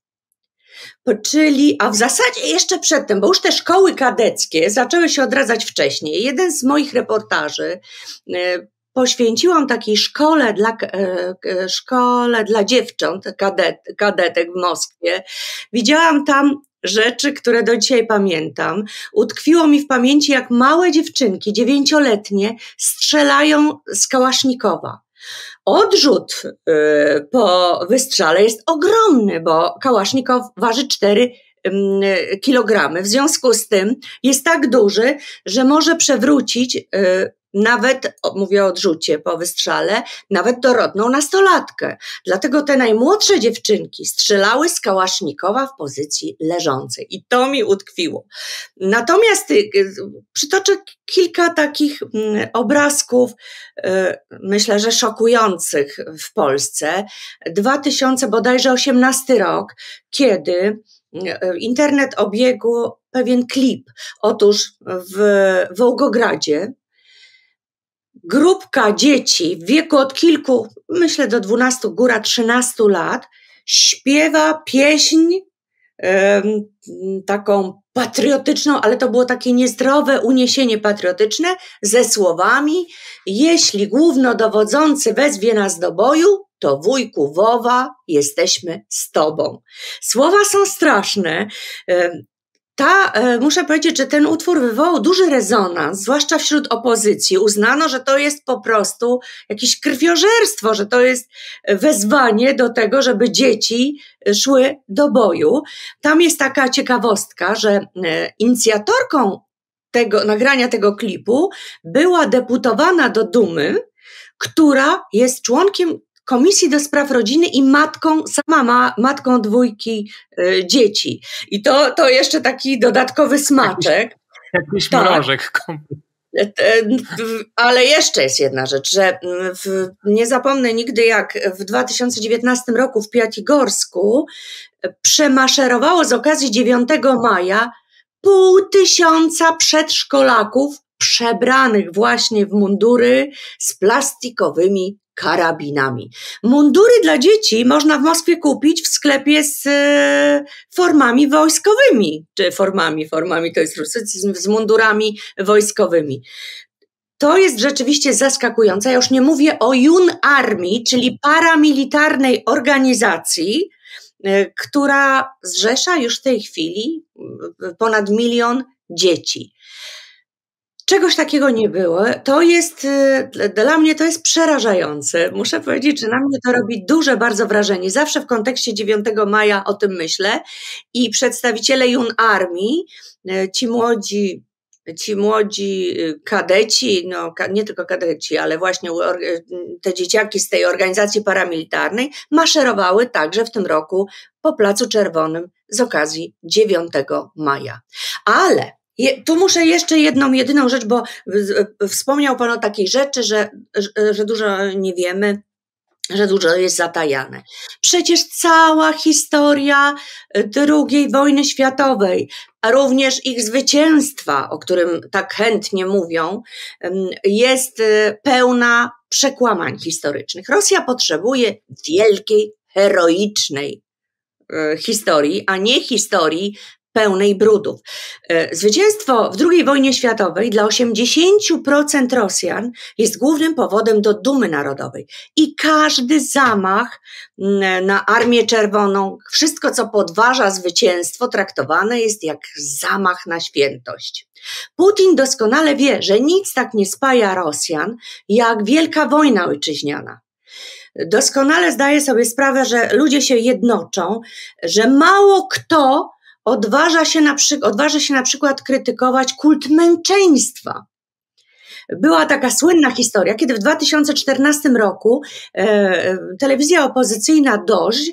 Czyli, a w zasadzie jeszcze przedtem, bo już te szkoły kadeckie zaczęły się odradzać wcześniej. Jeden z moich reportaży poświęciłam takiej szkole dla dziewcząt, kadetek w Moskwie. Widziałam tam rzeczy, które do dzisiaj pamiętam. Utkwiło mi w pamięci, jak małe dziewczynki, 9-letnie, strzelają z kałasznikowa. Odrzut po wystrzale jest ogromny, bo kałasznikow waży 4 kilogramy. W związku z tym jest tak duży, że może przewrócić nawet, mówię o odrzucie po wystrzale, nawet dorodną nastolatkę. Dlatego te najmłodsze dziewczynki strzelały z kałasznikowa w pozycji leżącej. I to mi utkwiło. Natomiast przytoczę kilka takich obrazków, myślę, że szokujących w Polsce. 2018 rok, kiedy internet obiegł pewien klip. Otóż w Wołgogradzie grupka dzieci w wieku od kilku, myślę do 12, góra 13 lat, śpiewa pieśń taką patriotyczną, ale to było takie niezdrowe uniesienie patriotyczne ze słowami: jeśli głównodowodzący wezwie nas do boju, to wujku Wowa, jesteśmy z tobą. Słowa są straszne. Muszę powiedzieć, że ten utwór wywołał duży rezonans, zwłaszcza wśród opozycji. Uznano, że to jest po prostu jakieś krwiożerstwo, że to jest wezwanie do tego, żeby dzieci szły do boju. Tam jest taka ciekawostka, że inicjatorką nagrania tego klipu była deputowana do Dumy, która jest członkiem Komisji do Spraw Rodziny i matką dwójki dzieci. I to jeszcze taki dodatkowy smaczek. Jakiś tak. Mrożek. Ale jeszcze jest jedna rzecz, że nie zapomnę nigdy, jak w 2019 roku w Piatigorsku przemaszerowało z okazji 9 maja 500 przedszkolaków przebranych właśnie w mundury z plastikowymi karabinami. Mundury dla dzieci można w Moskwie kupić w sklepie z formami wojskowymi, czy formami to jest rusycyzm, z mundurami wojskowymi. To jest rzeczywiście zaskakujące. Ja już nie mówię o Junarmii, czyli paramilitarnej organizacji, która zrzesza już w tej chwili ponad 1 milion dzieci. Czegoś takiego nie było. To jest, dla mnie to jest przerażające. Muszę powiedzieć, że na mnie to robi duże bardzo wrażenie. Zawsze w kontekście 9 maja o tym myślę i przedstawiciele Jun Armii, ci młodzi kadeci, no nie tylko kadeci, ale właśnie te dzieciaki z tej organizacji paramilitarnej maszerowały także w tym roku po Placu Czerwonym z okazji 9 maja. Ale tu muszę jeszcze jedyną rzecz, bo wspomniał Pan o takiej rzeczy, że dużo nie wiemy, że dużo jest zatajane. Przecież cała historia II wojny światowej, a również ich zwycięstwa, o którym tak chętnie mówią, jest pełna przekłamań historycznych. Rosja potrzebuje wielkiej, heroicznej historii, a nie historii pełnej brudów. Zwycięstwo w II wojnie światowej dla 80% Rosjan jest głównym powodem do dumy narodowej. I każdy zamach na Armię Czerwoną, wszystko co podważa zwycięstwo, traktowane jest jak zamach na świętość. Putin doskonale wie, że nic tak nie spaja Rosjan jak Wielka Wojna Ojczyźniana. Doskonale zdaje sobie sprawę, że ludzie się jednoczą, że mało kto odważa się na przykład krytykować kult męczeństwa. Była taka słynna historia, kiedy w 2014 roku telewizja opozycyjna Dość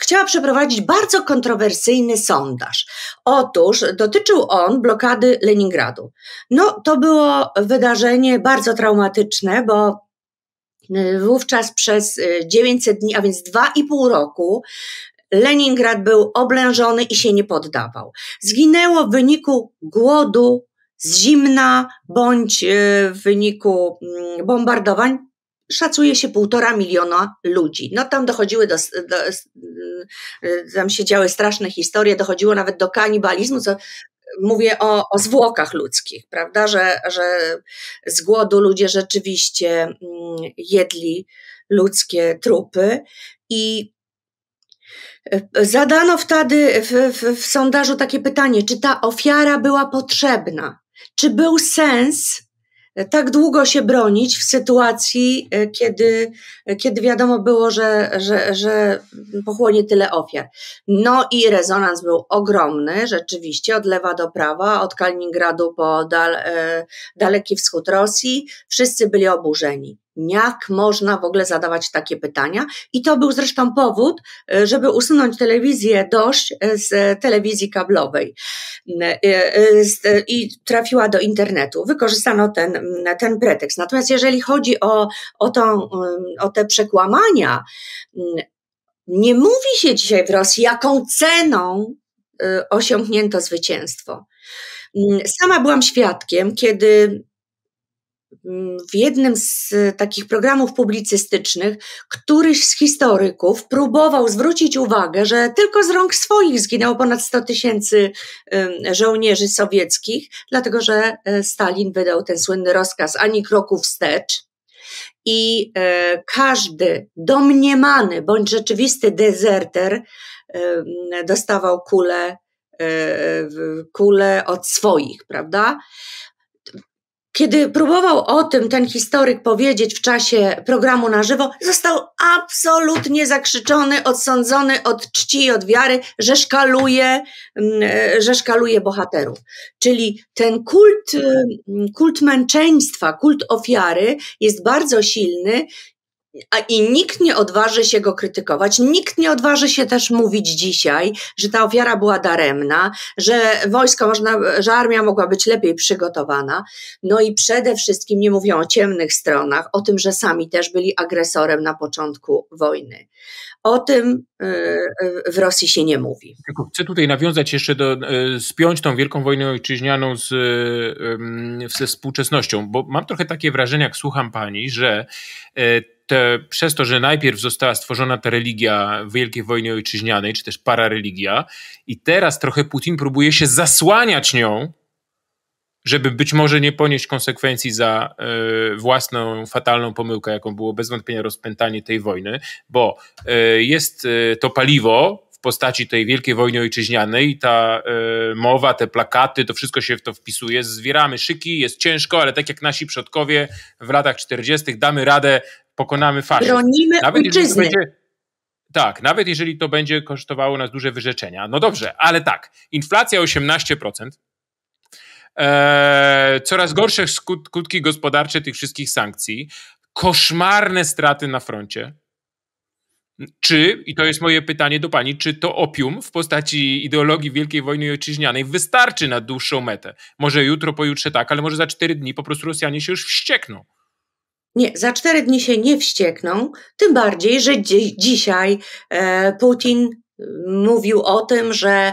chciała przeprowadzić bardzo kontrowersyjny sondaż. Otóż dotyczył on blokady Leningradu. No to było wydarzenie bardzo traumatyczne, bo wówczas przez 900 dni, a więc 2,5 roku, Leningrad był oblężony i się nie poddawał. Zginęło w wyniku głodu, z zimna bądź w wyniku bombardowań, szacuje się 1,5 miliona ludzi. No tam dochodziły tam się działy straszne historie, dochodziło nawet do kanibalizmu, co mówię o zwłokach ludzkich, prawda, że z głodu ludzie rzeczywiście jedli ludzkie trupy i zadano wtedy w sondażu takie pytanie, czy ta ofiara była potrzebna? Czy był sens tak długo się bronić w sytuacji, kiedy wiadomo było, że pochłonie tyle ofiar? No i rezonans był ogromny, rzeczywiście, od lewa do prawa, od Kaliningradu po daleki wschód Rosji, wszyscy byli oburzeni. Jak można w ogóle zadawać takie pytania? I to był zresztą powód, żeby usunąć telewizję Dość z telewizji kablowej i trafiła do internetu. Wykorzystano ten pretekst. Natomiast jeżeli chodzi o te przekłamania, nie mówi się dzisiaj w Rosji, jaką ceną osiągnięto zwycięstwo. Sama byłam świadkiem, kiedy w jednym z takich programów publicystycznych któryś z historyków próbował zwrócić uwagę, że tylko z rąk swoich zginęło ponad 100 000 żołnierzy sowieckich, dlatego że Stalin wydał ten słynny rozkaz ani kroku wstecz i każdy domniemany bądź rzeczywisty dezerter dostawał kulę od swoich, prawda? Kiedy próbował o tym ten historyk powiedzieć w czasie programu na żywo, został absolutnie zakrzyczony, odsądzony od czci i od wiary, że szkaluje bohaterów. Czyli ten kult męczeństwa, kult ofiary jest bardzo silny i nikt nie odważy się go krytykować, nikt nie odważy się też mówić dzisiaj, że ta ofiara była daremna, że armia mogła być lepiej przygotowana. No i przede wszystkim nie mówią o ciemnych stronach, o tym, że sami też byli agresorem na początku wojny. O tym w Rosji się nie mówi. Chcę tutaj nawiązać jeszcze spiąć tą Wielką Wojnę Ojczyźnianą ze współczesnością, bo mam trochę takie wrażenie, jak słucham pani, że przez to, że najpierw została stworzona ta religia Wielkiej Wojny Ojczyźnianej, czy też parareligia, i teraz trochę Putin próbuje się zasłaniać nią, żeby być może nie ponieść konsekwencji za własną fatalną pomyłkę, jaką było bez wątpienia rozpętanie tej wojny, bo jest to paliwo w postaci tej Wielkiej Wojny Ojczyźnianej i ta mowa, te plakaty, to wszystko się w to wpisuje. Zwieramy szyki, jest ciężko, ale tak jak nasi przodkowie w latach 40. damy radę, pokonamy faszyzm. Bronimy ojczyzny. Tak, nawet jeżeli to będzie kosztowało nas duże wyrzeczenia. No dobrze, ale tak, inflacja 18%, coraz gorsze skutki gospodarcze tych wszystkich sankcji, koszmarne straty na froncie. Czy, i to jest moje pytanie do pani, czy to opium w postaci ideologii Wielkiej Wojny Ojczyźnianej wystarczy na dłuższą metę? Może jutro, pojutrze tak, ale może za 4 dni po prostu Rosjanie się już wściekną. Nie, za 4 dni się nie wściekną, tym bardziej, że dzisiaj Putin mówił o tym, że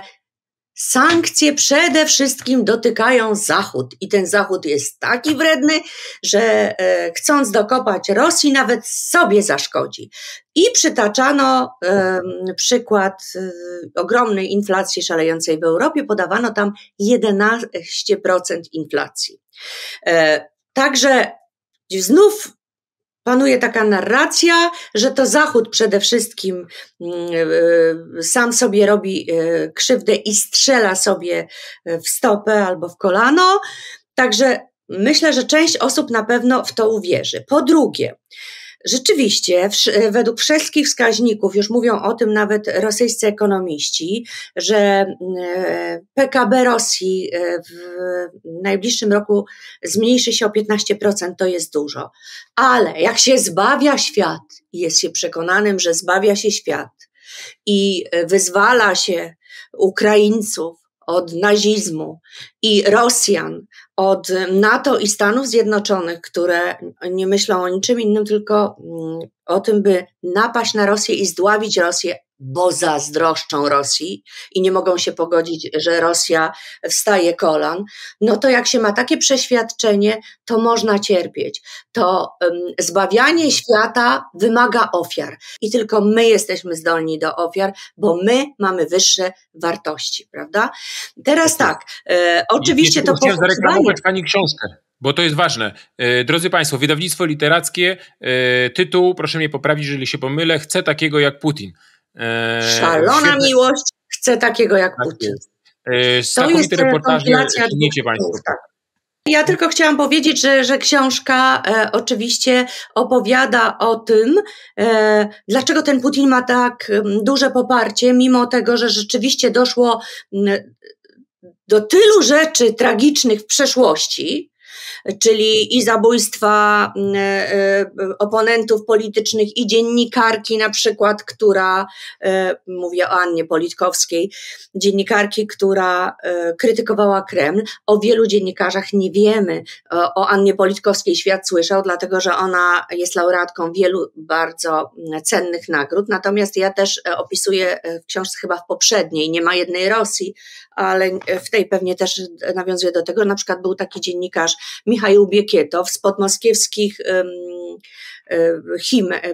sankcje przede wszystkim dotykają Zachód i ten Zachód jest taki wredny, że chcąc dokopać Rosji nawet sobie zaszkodzi. I przytaczano przykład ogromnej inflacji szalejącej w Europie, podawano tam 11% inflacji. Także znów panuje taka narracja, że to Zachód przede wszystkim sam sobie robi krzywdę i strzela sobie w stopę albo w kolano. Także myślę, że część osób na pewno w to uwierzy. Po drugie, rzeczywiście według wszystkich wskaźników, już mówią o tym nawet rosyjscy ekonomiści, że PKB Rosji w najbliższym roku zmniejszy się o 15%, to jest dużo. Ale jak się zbawia świat i jest się przekonanym, że zbawia się świat i wyzwala się Ukraińców od nazizmu i Rosjan, od NATO i Stanów Zjednoczonych, które nie myślą o niczym innym, tylko o tym, by napaść na Rosję i zdławić Rosję, bo zazdroszczą Rosji i nie mogą się pogodzić, że Rosja wstaje kolan, no to jak się ma takie przeświadczenie, to można cierpieć. To zbawianie świata wymaga ofiar i tylko my jesteśmy zdolni do ofiar, bo my mamy wyższe wartości, prawda? Teraz tak, oczywiście to chciałem zareklamować pani książkę, bo to jest ważne. Drodzy Państwo, wydawnictwo literackie, tytuł, proszę mnie poprawić, jeżeli się pomylę, Chcę takiego jak Putin. Szalona świetne. Miłość, chcę takiego jak Putin. To jest kompilacja dwóch. Ja tylko chciałam powiedzieć, że książka oczywiście opowiada o tym, dlaczego ten Putin ma tak duże poparcie, mimo tego, że rzeczywiście doszło do tylu rzeczy tragicznych w przeszłości, czyli i zabójstwa oponentów politycznych, i dziennikarki na przykład, która, mówię o Annie Politkowskiej, dziennikarki, która krytykowała Kreml. O wielu dziennikarzach nie wiemy. O Annie Politkowskiej świat słyszał, dlatego że ona jest laureatką wielu bardzo cennych nagród. Natomiast ja też opisuję w książce, chyba w poprzedniej, Nie ma jednej Rosji, ale w tej pewnie też nawiązuje do tego, że na przykład był taki dziennikarz Michał Biekietow spod moskiewskich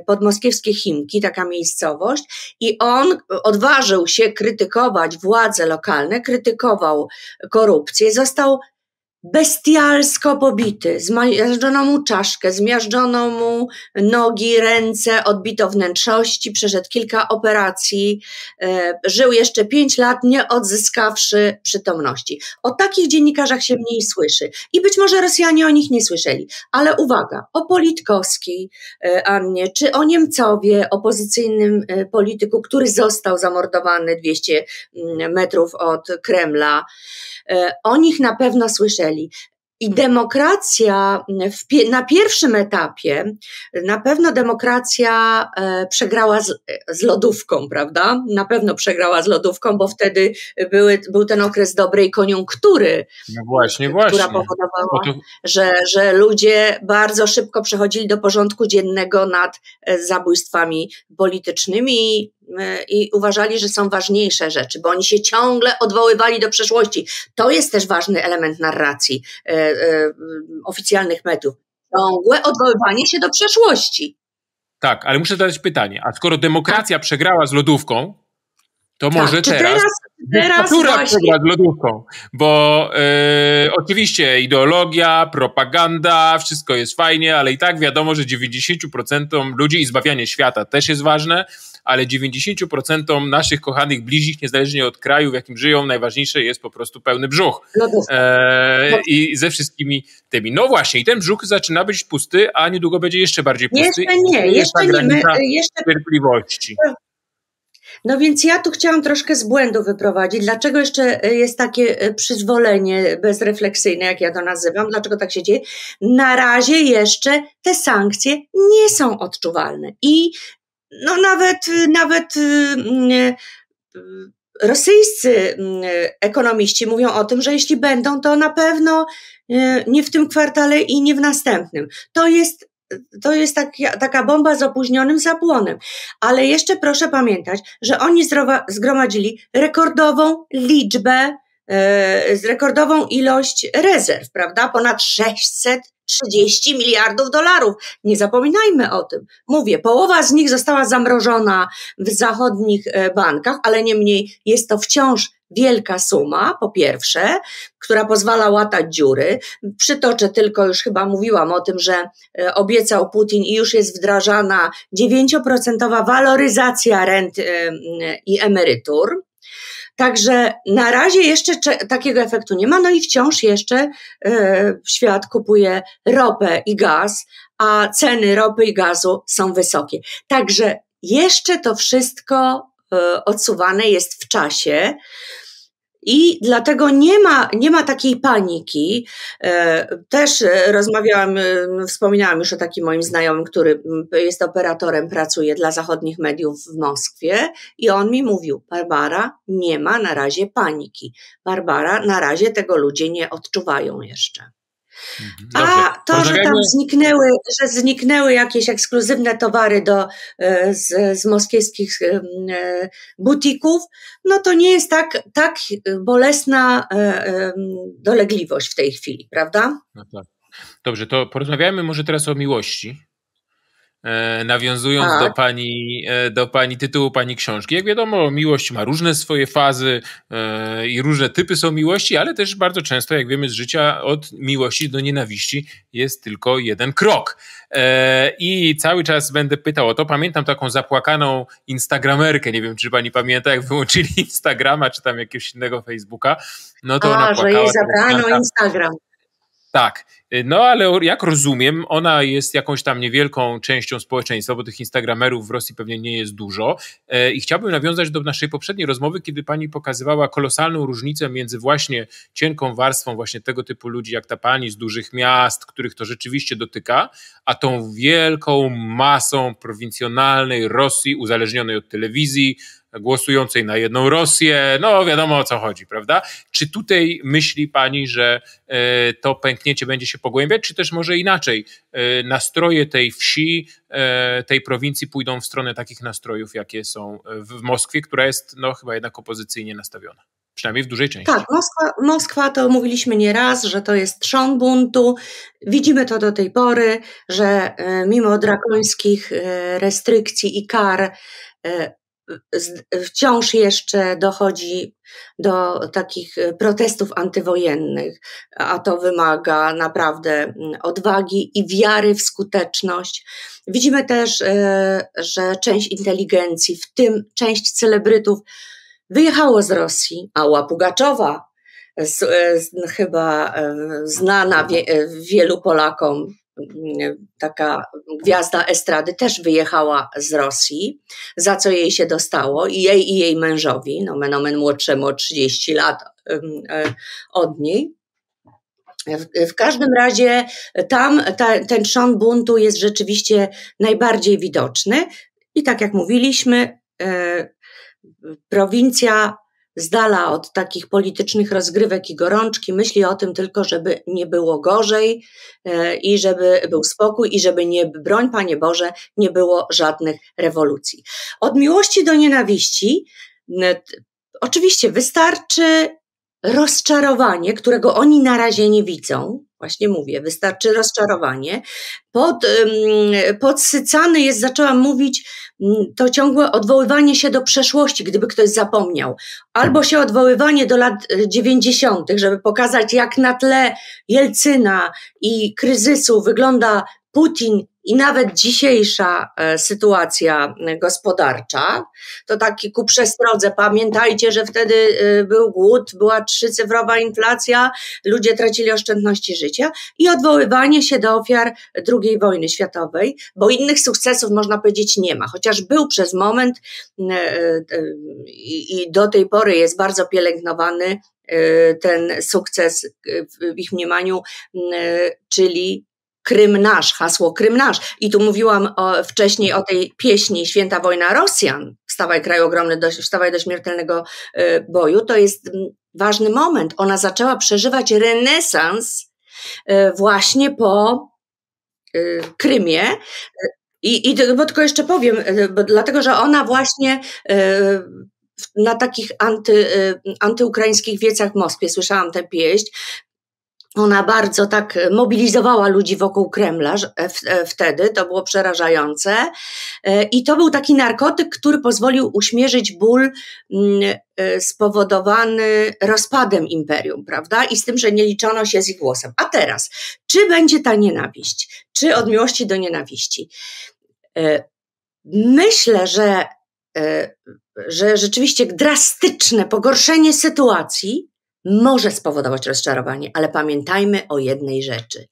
podmoskiewskie Chimki, taka miejscowość, i on odważył się krytykować władze lokalne, krytykował korupcję, został bestialsko pobity, zmiażdżono mu czaszkę, zmiażdżono mu nogi, ręce, odbito wnętrzności, przeszedł kilka operacji, żył jeszcze 5 lat, nie odzyskawszy przytomności. O takich dziennikarzach się mniej słyszy i być może Rosjanie o nich nie słyszeli, ale uwaga, o Politkowskiej Annie, czy o Niemcowie, opozycyjnym polityku, który został zamordowany 200 metrów od Kremla, o nich na pewno słyszeli. I demokracja na pierwszym etapie, na pewno demokracja przegrała z lodówką, prawda? Na pewno przegrała z lodówką, bo wtedy był ten okres dobrej koniunktury, no właśnie, która powodowała, że ludzie bardzo szybko przechodzili do porządku dziennego nad zabójstwami politycznymi i uważali, że są ważniejsze rzeczy, bo oni się ciągle odwoływali do przeszłości. To jest też ważny element narracji oficjalnych mediów. Ciągłe odwoływanie się do przeszłości. Tak, ale muszę zadać pytanie, a skoro demokracja przegrała z lodówką, to tak, może teraz Dyktatura przegrać lodówką, bo oczywiście ideologia, propaganda, wszystko jest fajnie, ale i tak wiadomo, że 90% ludzi i zbawianie świata też jest ważne, ale 90% naszych kochanych bliźnich, niezależnie od kraju, w jakim żyją, najważniejsze jest po prostu pełny brzuch. I ze wszystkimi tymi. No właśnie, i ten brzuch zaczyna być pusty, a niedługo będzie jeszcze bardziej pusty. Jeszcze nie. Cierpliwości. No więc ja tu chciałam troszkę z błędu wyprowadzić. Dlaczego jeszcze jest takie przyzwolenie bezrefleksyjne, jak ja to nazywam? Dlaczego tak się dzieje? Na razie jeszcze te sankcje nie są odczuwalne. I no nawet rosyjscy ekonomiści mówią o tym, że jeśli będą, to na pewno nie w tym kwartale i nie w następnym. To jest taka bomba z opóźnionym zapłonem. Ale jeszcze proszę pamiętać, że oni zgromadzili rekordową liczbę, rekordową ilość rezerw, prawda? Ponad 630 miliardów dolarów. Nie zapominajmy o tym. Mówię, połowa z nich została zamrożona w zachodnich bankach, ale niemniej jest to wciąż wielka suma, po pierwsze, która pozwala łatać dziury. Przytoczę tylko, już chyba mówiłam o tym, że obiecał Putin i już jest wdrażana 9% waloryzacja rent i emerytur. Także na razie jeszcze takiego efektu nie ma, no i wciąż jeszcze świat kupuje ropę i gaz, a ceny ropy i gazu są wysokie. Także jeszcze to wszystko odsuwane jest w czasie i dlatego nie ma takiej paniki. Też rozmawiałam, wspominałam już o takim moim znajomym, który jest operatorem, pracuje dla zachodnich mediów w Moskwie i on mi mówił: Barbara, nie ma na razie paniki. Barbara, na razie tego ludzie nie odczuwają jeszcze. A to, że tam zniknęły jakieś ekskluzywne towary z moskiewskich butików, no to nie jest tak bolesna dolegliwość w tej chwili, prawda? No tak. Dobrze, to porozmawiajmy może teraz o miłości. Nawiązując do pani tytułu pani książki. Jak wiadomo, miłość ma różne swoje fazy i różne typy są miłości, ale też bardzo często, jak wiemy z życia, od miłości do nienawiści jest tylko jeden krok. I cały czas będę pytał o to. Pamiętam taką zapłakaną instagramerkę, nie wiem, czy pani pamięta, jak wyłączyli Instagrama, czy tam jakiegoś innego Facebooka. No to ona płakała, że jej zabrano Instagram. Tak, no ale jak rozumiem, ona jest jakąś tam niewielką częścią społeczeństwa, bo tych instagramerów w Rosji pewnie nie jest dużo i chciałbym nawiązać do naszej poprzedniej rozmowy, kiedy pani pokazywała kolosalną różnicę między właśnie cienką warstwą właśnie tego typu ludzi jak ta pani z dużych miast, których to rzeczywiście dotyka, a tą wielką masą prowincjonalnej Rosji uzależnionej od telewizji, głosującej na jedną Rosję, no wiadomo o co chodzi, prawda? Czy tutaj myśli pani, że to pęknięcie będzie się pogłębiać, czy też może inaczej? Nastroje tej wsi, tej prowincji pójdą w stronę takich nastrojów, jakie są w Moskwie, która jest no chyba jednak opozycyjnie nastawiona. Przynajmniej w dużej części. Tak, Moskwa to mówiliśmy nieraz, że to jest trzon buntu. Widzimy to do tej pory, że mimo drakońskich restrykcji i kar wciąż jeszcze dochodzi do takich protestów antywojennych, a to wymaga naprawdę odwagi i wiary w skuteczność. Widzimy też, że część inteligencji, w tym część celebrytów, wyjechało z Rosji. Ała Pugaczowa, chyba znana wielu Polakom, taka gwiazda estrady, też wyjechała z Rosji, za co jej się dostało, i jej mężowi, nomen omen młodszemu o 30 lat od niej. W każdym razie tam ten trzon buntu jest rzeczywiście najbardziej widoczny i tak jak mówiliśmy, prowincja z dala od takich politycznych rozgrywek i gorączki, myśli o tym tylko, żeby nie było gorzej i żeby był spokój i żeby nie, broń Panie Boże, nie było żadnych rewolucji. Od miłości do nienawiści oczywiście wystarczy rozczarowanie, którego oni na razie nie widzą, Właśnie mówię, wystarczy rozczarowanie. Podsycany jest, zaczęłam mówić, to ciągłe odwoływanie się do przeszłości, gdyby ktoś zapomniał. Albo się odwoływanie do lat 90., żeby pokazać, jak na tle Jelcyna i kryzysu wygląda Putin i nawet dzisiejsza sytuacja gospodarcza. To taki ku przestrodze. Pamiętajcie, że wtedy był głód, była 3-cyfrowa inflacja, ludzie tracili oszczędności życia i odwoływanie się do ofiar II wojny światowej, bo innych sukcesów można powiedzieć nie ma, chociaż był przez moment i do tej pory jest bardzo pielęgnowany ten sukces w ich mniemaniu, czyli Krym nasz, hasło Krym nasz. I tu mówiłam wcześniej o tej pieśni Święta Wojna Rosjan, Wstawaj kraju ogromny, wstawaj do śmiertelnego boju. To jest ważny moment. Ona zaczęła przeżywać renesans właśnie po Krymie. I bo tylko jeszcze powiem, bo dlatego, że ona właśnie na takich antyukraińskich wiecach w Moskwie, słyszałam tę pieśń, ona bardzo tak mobilizowała ludzi wokół Kremla wtedy, to było przerażające i to był taki narkotyk, który pozwolił uśmierzyć ból spowodowany rozpadem imperium, prawda? I z tym, że nie liczono się z ich głosem. A teraz, czy będzie ta nienawiść? Czy od miłości do nienawiści? Myślę, że rzeczywiście drastyczne pogorszenie sytuacji może spowodować rozczarowanie, ale pamiętajmy o jednej rzeczy.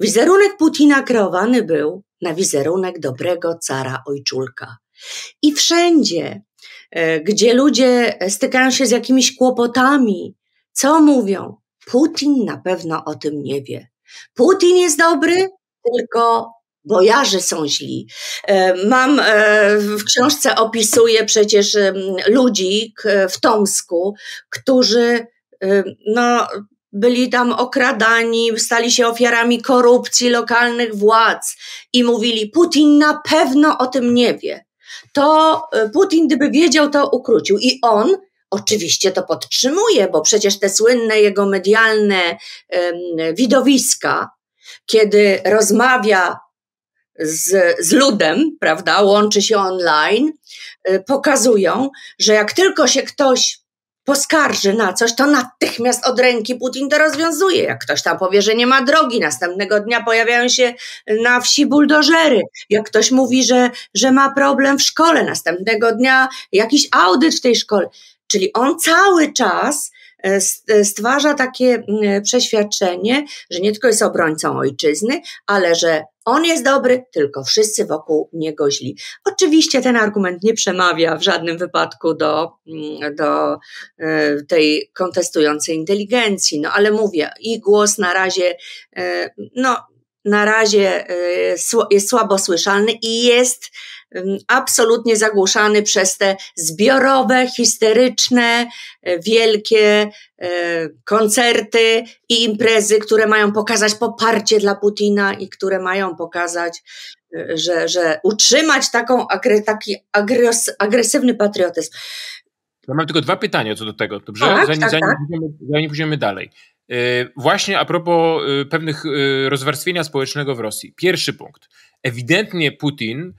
Wizerunek Putina kreowany był na wizerunek dobrego cara ojczulka. I wszędzie, gdzie ludzie stykają się z jakimiś kłopotami, co mówią? Putin na pewno o tym nie wie. Putin jest dobry, tylko bojarzy są źli. Mam w książce opisuję przecież ludzi w Tomsku, którzy no, byli tam okradani, stali się ofiarami korupcji lokalnych władz i mówili, Putin na pewno o tym nie wie. To Putin, gdyby wiedział, to ukrócił. I on oczywiście to podtrzymuje, bo przecież te słynne jego medialne widowiska, kiedy rozmawia z ludem, prawda, łączy się online, pokazują, że jak tylko się ktoś poskarży na coś, to natychmiast od ręki Putin to rozwiązuje. Jak ktoś tam powie, że nie ma drogi, następnego dnia pojawiają się na wsi buldożery. Jak ktoś mówi, że ma problem w szkole, następnego dnia jakiś audyt w tej szkole. Czyli on cały czas stwarza takie przeświadczenie, że nie tylko jest obrońcą ojczyzny, ale że on jest dobry, tylko wszyscy wokół niego źli. Oczywiście ten argument nie przemawia w żadnym wypadku do tej kontestującej inteligencji, no ale mówię, ich głos na razie, no, na razie jest słabo słyszalny i jest absolutnie zagłuszany przez te zbiorowe, histeryczne, wielkie koncerty i imprezy, które mają pokazać poparcie dla Putina i które mają pokazać, że utrzymać taki agresywny patriotyzm. Ja mam tylko dwa pytania co do tego, dobrze? Tak, zanim pójdziemy dalej. Właśnie a propos pewnych rozwarstwienia społecznego w Rosji. Pierwszy punkt. Ewidentnie Putin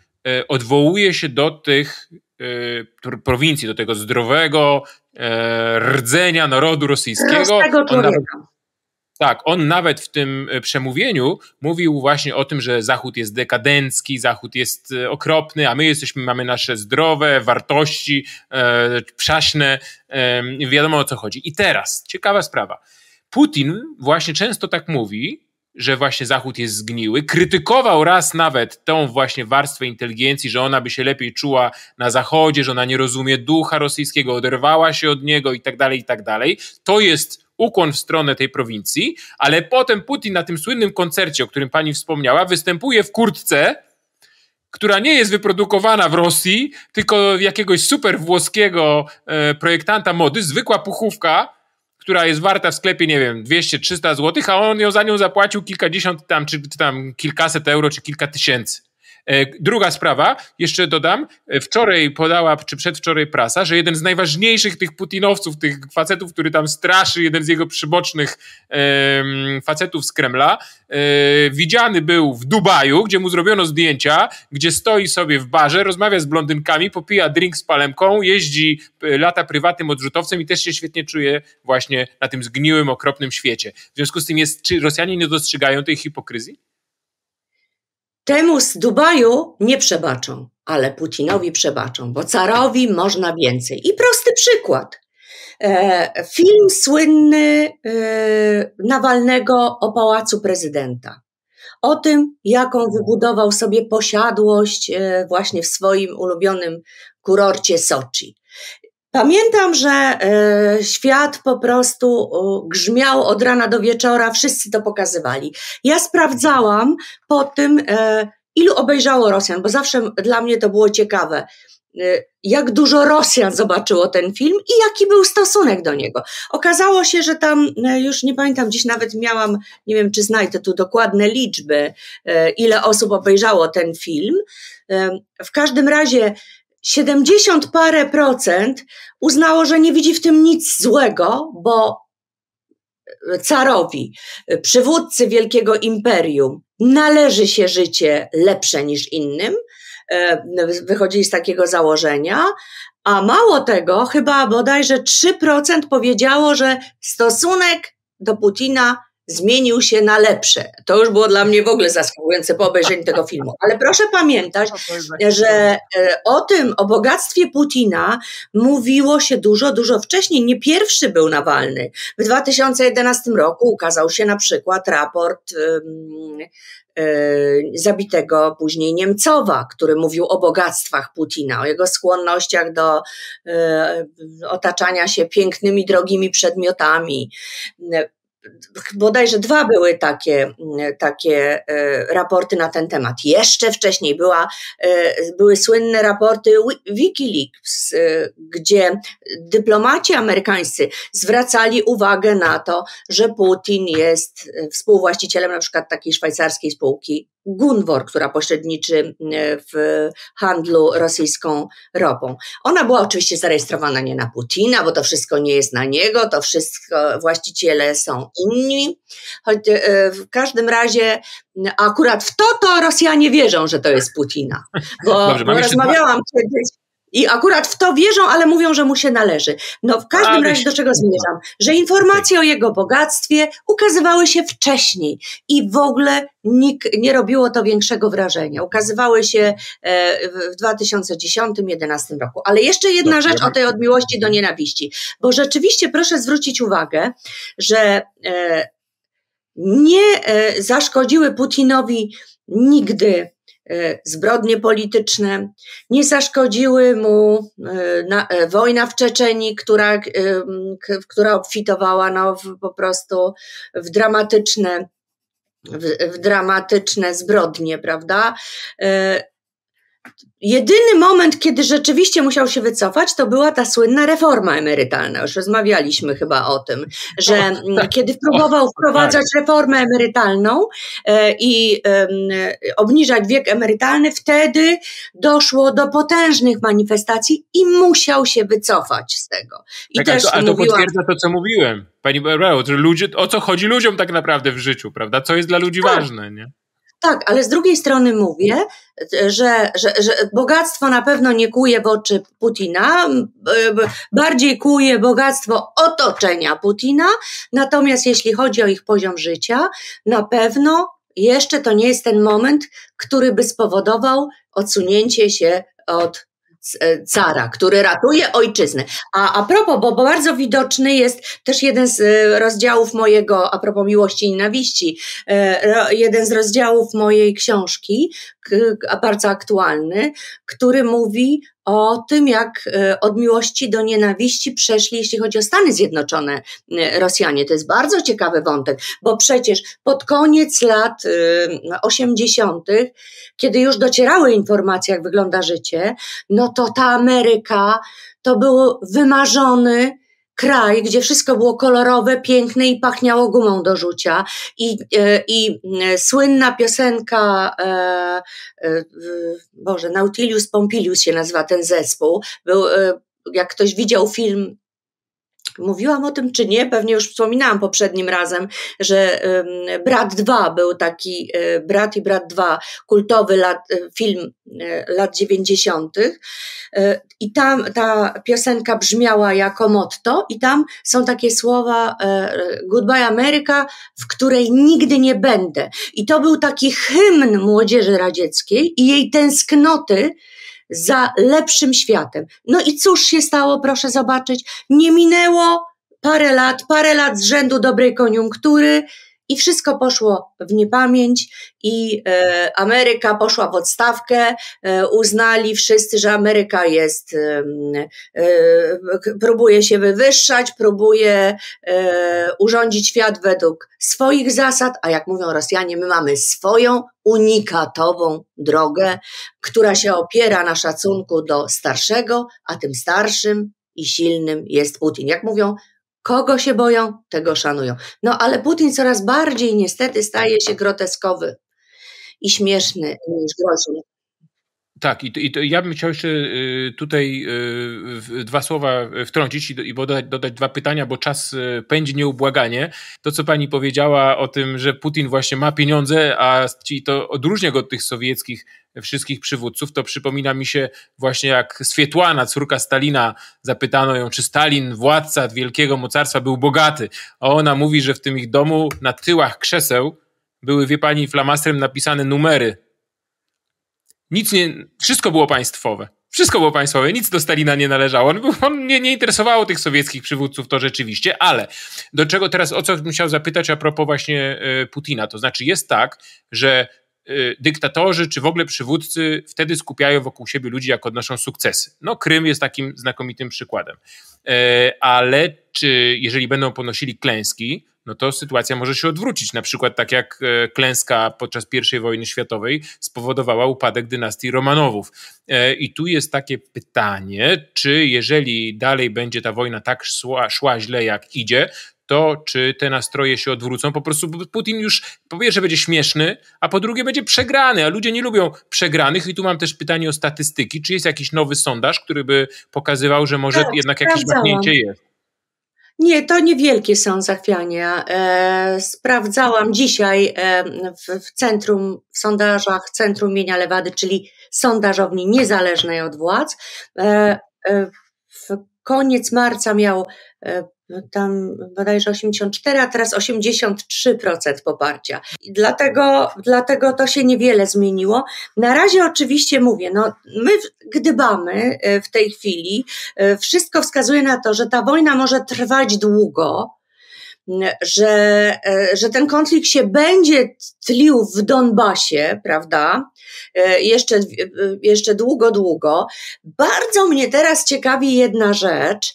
odwołuje się do tych prowincji, do tego zdrowego rdzenia narodu rosyjskiego. On nawet w tym przemówieniu mówił właśnie o tym, że Zachód jest dekadencki, Zachód jest okropny, a my mamy nasze zdrowe wartości, przaśne, wiadomo o co chodzi. I teraz, ciekawa sprawa, Putin właśnie często tak mówi, że właśnie Zachód jest zgniły. Krytykował raz nawet tą właśnie warstwę inteligencji, że ona by się lepiej czuła na Zachodzie, że ona nie rozumie ducha rosyjskiego, oderwała się od niego i tak dalej, i tak dalej. To jest ukłon w stronę tej prowincji, ale potem Putin na tym słynnym koncercie, o którym pani wspomniała, występuje w kurtce, która nie jest wyprodukowana w Rosji, tylko jakiegoś super włoskiego projektanta mody, zwykła puchówka, która jest warta w sklepie, nie wiem, 200-300 zł, a on ją za nią zapłacił kilkadziesiąt tam, czy tam kilkaset euro, czy kilka tysięcy. Druga sprawa, jeszcze dodam, wczoraj podała, czy przedwczoraj prasa, że jeden z najważniejszych tych putinowców, tych facetów, który tam straszy, jeden z jego przybocznych facetów z Kremla, widziany był w Dubaju, gdzie mu zrobiono zdjęcia, gdzie stoi sobie w barze, rozmawia z blondynkami, popija drink z palemką, jeździ, lata prywatnym odrzutowcem i też się świetnie czuje właśnie na tym zgniłym, okropnym świecie. W związku z tym jest, czy Rosjanie nie dostrzegają tej hipokryzji? Temu z Dubaju nie przebaczą, ale Putinowi przebaczą, bo carowi można więcej. I prosty przykład. Film słynny Nawalnego o Pałacu Prezydenta. O tym, jaką wybudował sobie posiadłość właśnie w swoim ulubionym kurorcie Soczi. Pamiętam, że świat po prostu grzmiał od rana do wieczora, wszyscy to pokazywali. Ja sprawdzałam po tym, ilu obejrzało Rosjan, bo zawsze dla mnie to było ciekawe, jak dużo Rosjan zobaczyło ten film i jaki był stosunek do niego. Okazało się, że tam, już nie pamiętam, gdzieś nawet miałam, nie wiem czy znajdę tu dokładne liczby, ile osób obejrzało ten film. W każdym razie 70 parę procent uznało, że nie widzi w tym nic złego, bo carowi, przywódcy wielkiego imperium, należy się życie lepsze niż innym, wychodzili z takiego założenia, a mało tego, chyba bodajże 3% powiedziało, że stosunek do Putina zmienił się na lepsze. To już było dla mnie w ogóle zaskakujące po obejrzeniu tego filmu. Ale proszę pamiętać, że o tym, o bogactwie Putina mówiło się dużo, dużo wcześniej. Nie pierwszy był Nawalny. W 2011 roku ukazał się na przykład raport zabitego później Niemcowa, który mówił o bogactwach Putina, o jego skłonnościach do otaczania się pięknymi, drogimi przedmiotami. Bodajże dwa były takie raporty na ten temat. Jeszcze wcześniej były słynne raporty Wikileaks, gdzie dyplomaci amerykańscy zwracali uwagę na to, że Putin jest współwłaścicielem na przykład takiej szwajcarskiej spółki Gunvor, która pośredniczy w handlu rosyjską ropą. Ona była oczywiście zarejestrowana nie na Putina, bo to wszystko nie jest na niego, to wszystko właściciele są inni. Choć w każdym razie akurat w to Rosjanie wierzą, że to jest Putina. Bo dobrze, rozmawiałam kiedyś i akurat w to wierzą, ale mówią, że mu się należy. No w każdym razie do czego zmierzam? Że informacje o jego bogactwie ukazywały się wcześniej i w ogóle nie robiło to większego wrażenia. Ukazywały się w 2010-2011 roku. Ale jeszcze jedna rzecz o tej od miłości do nienawiści. Bo rzeczywiście proszę zwrócić uwagę, że nie zaszkodziły Putinowi nigdy zbrodnie polityczne, nie zaszkodziły mu wojna w Czeczenii, która obfitowała po prostu w dramatyczne zbrodnie, prawda? Jedyny moment, kiedy rzeczywiście musiał się wycofać, to była ta słynna reforma emerytalna. Już rozmawialiśmy chyba o tym, że kiedy próbował wprowadzać reformę emerytalną i obniżać wiek emerytalny, wtedy doszło do potężnych manifestacji i musiał się wycofać z tego. I tak, też ale to potwierdza to, co mówiłem, pani Barbaro, że o co chodzi ludziom tak naprawdę w życiu, prawda? Co jest dla ludzi ważne, nie? Tak, ale z drugiej strony mówię, że bogactwo na pewno nie kłuje w oczy Putina, bardziej kłuje bogactwo otoczenia Putina, natomiast jeśli chodzi o ich poziom życia, na pewno jeszcze to nie jest ten moment, który by spowodował odsunięcie się od cara, który ratuje ojczyznę. A propos, bo bardzo widoczny jest też jeden z rozdziałów mojego, a propos miłości i nienawiści, jeden z rozdziałów mojej książki, bardzo aktualny, który mówi o tym, jak od miłości do nienawiści przeszli, jeśli chodzi o Stany Zjednoczone, Rosjanie. To jest bardzo ciekawy wątek, bo przecież pod koniec lat 80., kiedy już docierały informacje, jak wygląda życie, no to ta Ameryka to był wymarzony kraj, gdzie wszystko było kolorowe, piękne i pachniało gumą do rzucia. I słynna piosenka, Boże, Nautilus Pompilius się nazywa ten zespół. Był, jak ktoś widział film, mówiłam o tym czy nie, pewnie już wspominałam poprzednim razem, że Brat 2 był taki, Brat i Brat 2, kultowy film lat 90. I tam ta piosenka brzmiała jako motto i tam są takie słowa Goodbye America, w której nigdy nie będę. I to był taki hymn młodzieży radzieckiej i jej tęsknoty za lepszym światem. No i cóż się stało, proszę zobaczyć, nie minęło parę lat z rzędu dobrej koniunktury i wszystko poszło w niepamięć i Ameryka poszła w odstawkę, uznali wszyscy, że Ameryka jest, próbuje się wywyższać, próbuje urządzić świat według swoich zasad, a jak mówią Rosjanie, my mamy swoją unikatową drogę, która się opiera na szacunku do starszego, a tym starszym i silnym jest Putin. Jak mówią, kogo się boją, tego szanują. No ale Putin coraz bardziej niestety staje się groteskowy i śmieszny niż groźny. Tak, i to ja bym chciał jeszcze tutaj dwa słowa wtrącić i dodać dwa pytania, bo czas pędzi nieubłaganie. To, co pani powiedziała o tym, że Putin właśnie ma pieniądze, a to odróżnia go od tych sowieckich wszystkich przywódców, to przypomina mi się właśnie jak Swietłana, córka Stalina, zapytano ją, czy Stalin, władca wielkiego mocarstwa, był bogaty. A ona mówi, że w tym ich domu na tyłach krzeseł były, wie pani, flamastrem napisane numery. Wszystko było państwowe. Wszystko było państwowe, nic do Stalina nie należało. On nie interesowało tych sowieckich przywódców, to rzeczywiście, ale do czego teraz, o co bym chciał zapytać a propos właśnie Putina? To znaczy jest tak, że dyktatorzy czy w ogóle przywódcy wtedy skupiają wokół siebie ludzi, jak odnoszą sukcesy. No Krym jest takim znakomitym przykładem. Ale czy jeżeli będą ponosili klęski, no to sytuacja może się odwrócić. Na przykład tak jak klęska podczas I wojny światowej spowodowała upadek dynastii Romanowów. I tu jest takie pytanie, czy jeżeli dalej będzie ta wojna tak szła źle jak idzie, to czy te nastroje się odwrócą. Po prostu Putin już po pierwsze będzie śmieszny, a po drugie będzie przegrany, a ludzie nie lubią przegranych i tu mam też pytanie o statystyki. Czy jest jakiś nowy sondaż, który by pokazywał, że może tak, jednak jakieś machnięcie jest? Nie, to niewielkie są zachwiania. Sprawdzałam dzisiaj w centrum, w sondażach Centrum Mienia Lewady, czyli sondażowni niezależnej od władz. W koniec marca miał tam bodajże 84, a teraz 83% poparcia. I dlatego to się niewiele zmieniło. Na razie oczywiście mówię, no my gdybamy w tej chwili, wszystko wskazuje na to, że ta wojna może trwać długo, że ten konflikt się będzie tlił w Donbasie, prawda, jeszcze długo. Bardzo mnie teraz ciekawi jedna rzecz,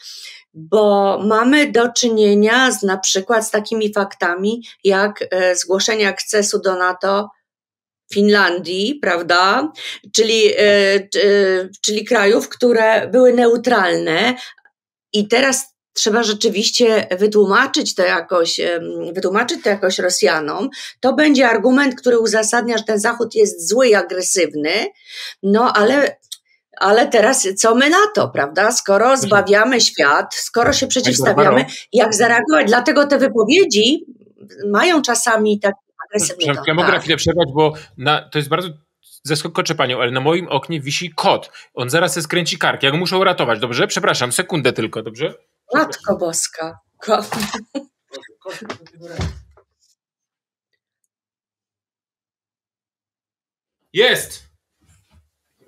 bo mamy do czynienia z, na przykład z takimi faktami jak zgłoszenie akcesu do NATO Finlandii, prawda, czyli krajów, które były neutralne i teraz trzeba rzeczywiście wytłumaczyć to jakoś Rosjanom. To będzie argument, który uzasadnia, że ten Zachód jest zły i agresywny, no ale teraz co my na to, prawda? Skoro zbawiamy świat, skoro się przeciwstawiamy, jak zareagować? Dlatego te wypowiedzi mają czasami tak agresywne. Ja mogę na chwilę przerwać, bo to jest bardzo zaskoczę panią, ale na moim oknie wisi kot. On zaraz se skręci karki. Ja go muszę uratować, dobrze? Przepraszam, sekundę tylko, dobrze? Matko Boska. Kot. Jest!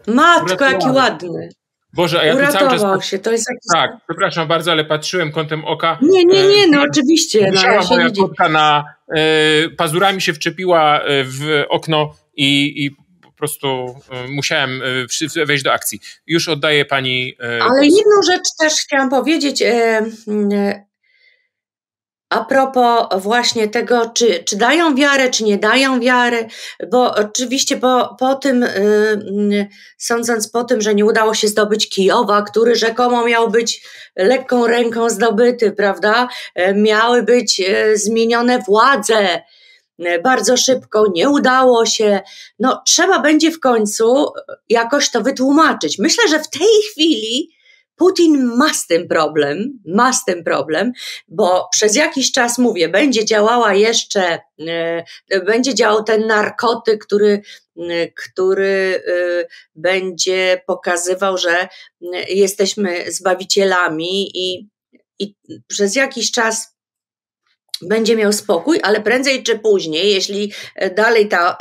Matko, jaki ładny. Boże, a ja uratował cały czas się, to jest jakiś... Tak, przepraszam bardzo, ale patrzyłem kątem oka. Nie, no oczywiście. Wisiała moja kotka pazurami się wczepiła w okno i po prostu musiałem wejść do akcji. Już oddaję pani... Ale jedną rzecz też chciałam powiedzieć... a propos właśnie tego, czy dają wiarę, czy nie dają wiary, bo oczywiście po tym, sądząc po tym, że nie udało się zdobyć Kijowa, który rzekomo miał być lekką ręką zdobyty, prawda, miały być zmienione władze bardzo szybko, nie udało się, no trzeba będzie w końcu jakoś to wytłumaczyć. Myślę, że w tej chwili Putin ma z tym problem, bo przez jakiś czas, mówię, będzie działał ten narkotyk, który będzie pokazywał, że jesteśmy zbawicielami i przez jakiś czas będzie miał spokój, ale prędzej czy później, jeśli dalej ta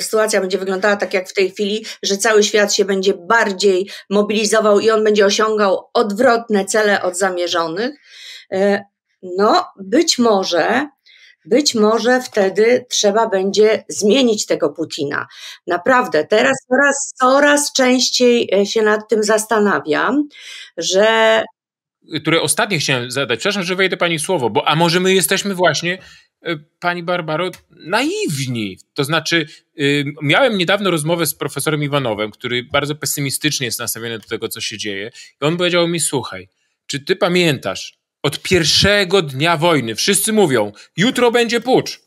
sytuacja będzie wyglądała tak jak w tej chwili, że cały świat się będzie bardziej mobilizował i on będzie osiągał odwrotne cele od zamierzonych, no być może wtedy trzeba będzie zmienić tego Putina. Naprawdę, teraz coraz częściej się nad tym zastanawiam, że... które ostatnio chciałem zadać, przepraszam, że wejdę pani słowo, bo a może my jesteśmy właśnie, pani Barbaro, naiwni. To znaczy, miałem niedawno rozmowę z profesorem Iwanowem, który bardzo pesymistycznie jest nastawiony do tego, co się dzieje i on powiedział mi, słuchaj, czy ty pamiętasz, od pierwszego dnia wojny wszyscy mówią, jutro będzie pucz,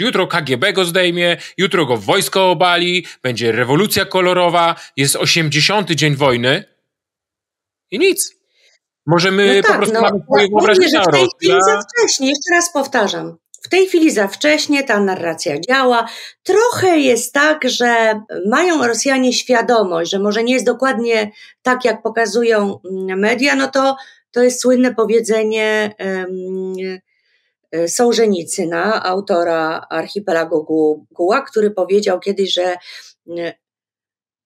jutro KGB go zdejmie, jutro go wojsko obali, będzie rewolucja kolorowa, jest 80. dzień wojny, i nic. Możemy po prostu mamy swoje wyobraźnię na rok. W tej chwili za wcześnie, jeszcze raz powtarzam, w tej chwili za wcześnie ta narracja działa. Trochę jest tak, że mają Rosjanie świadomość, że może nie jest dokładnie tak, jak pokazują media, no to jest słynne powiedzenie Sołżenicyna, autora Archipelago Guła, który powiedział kiedyś, że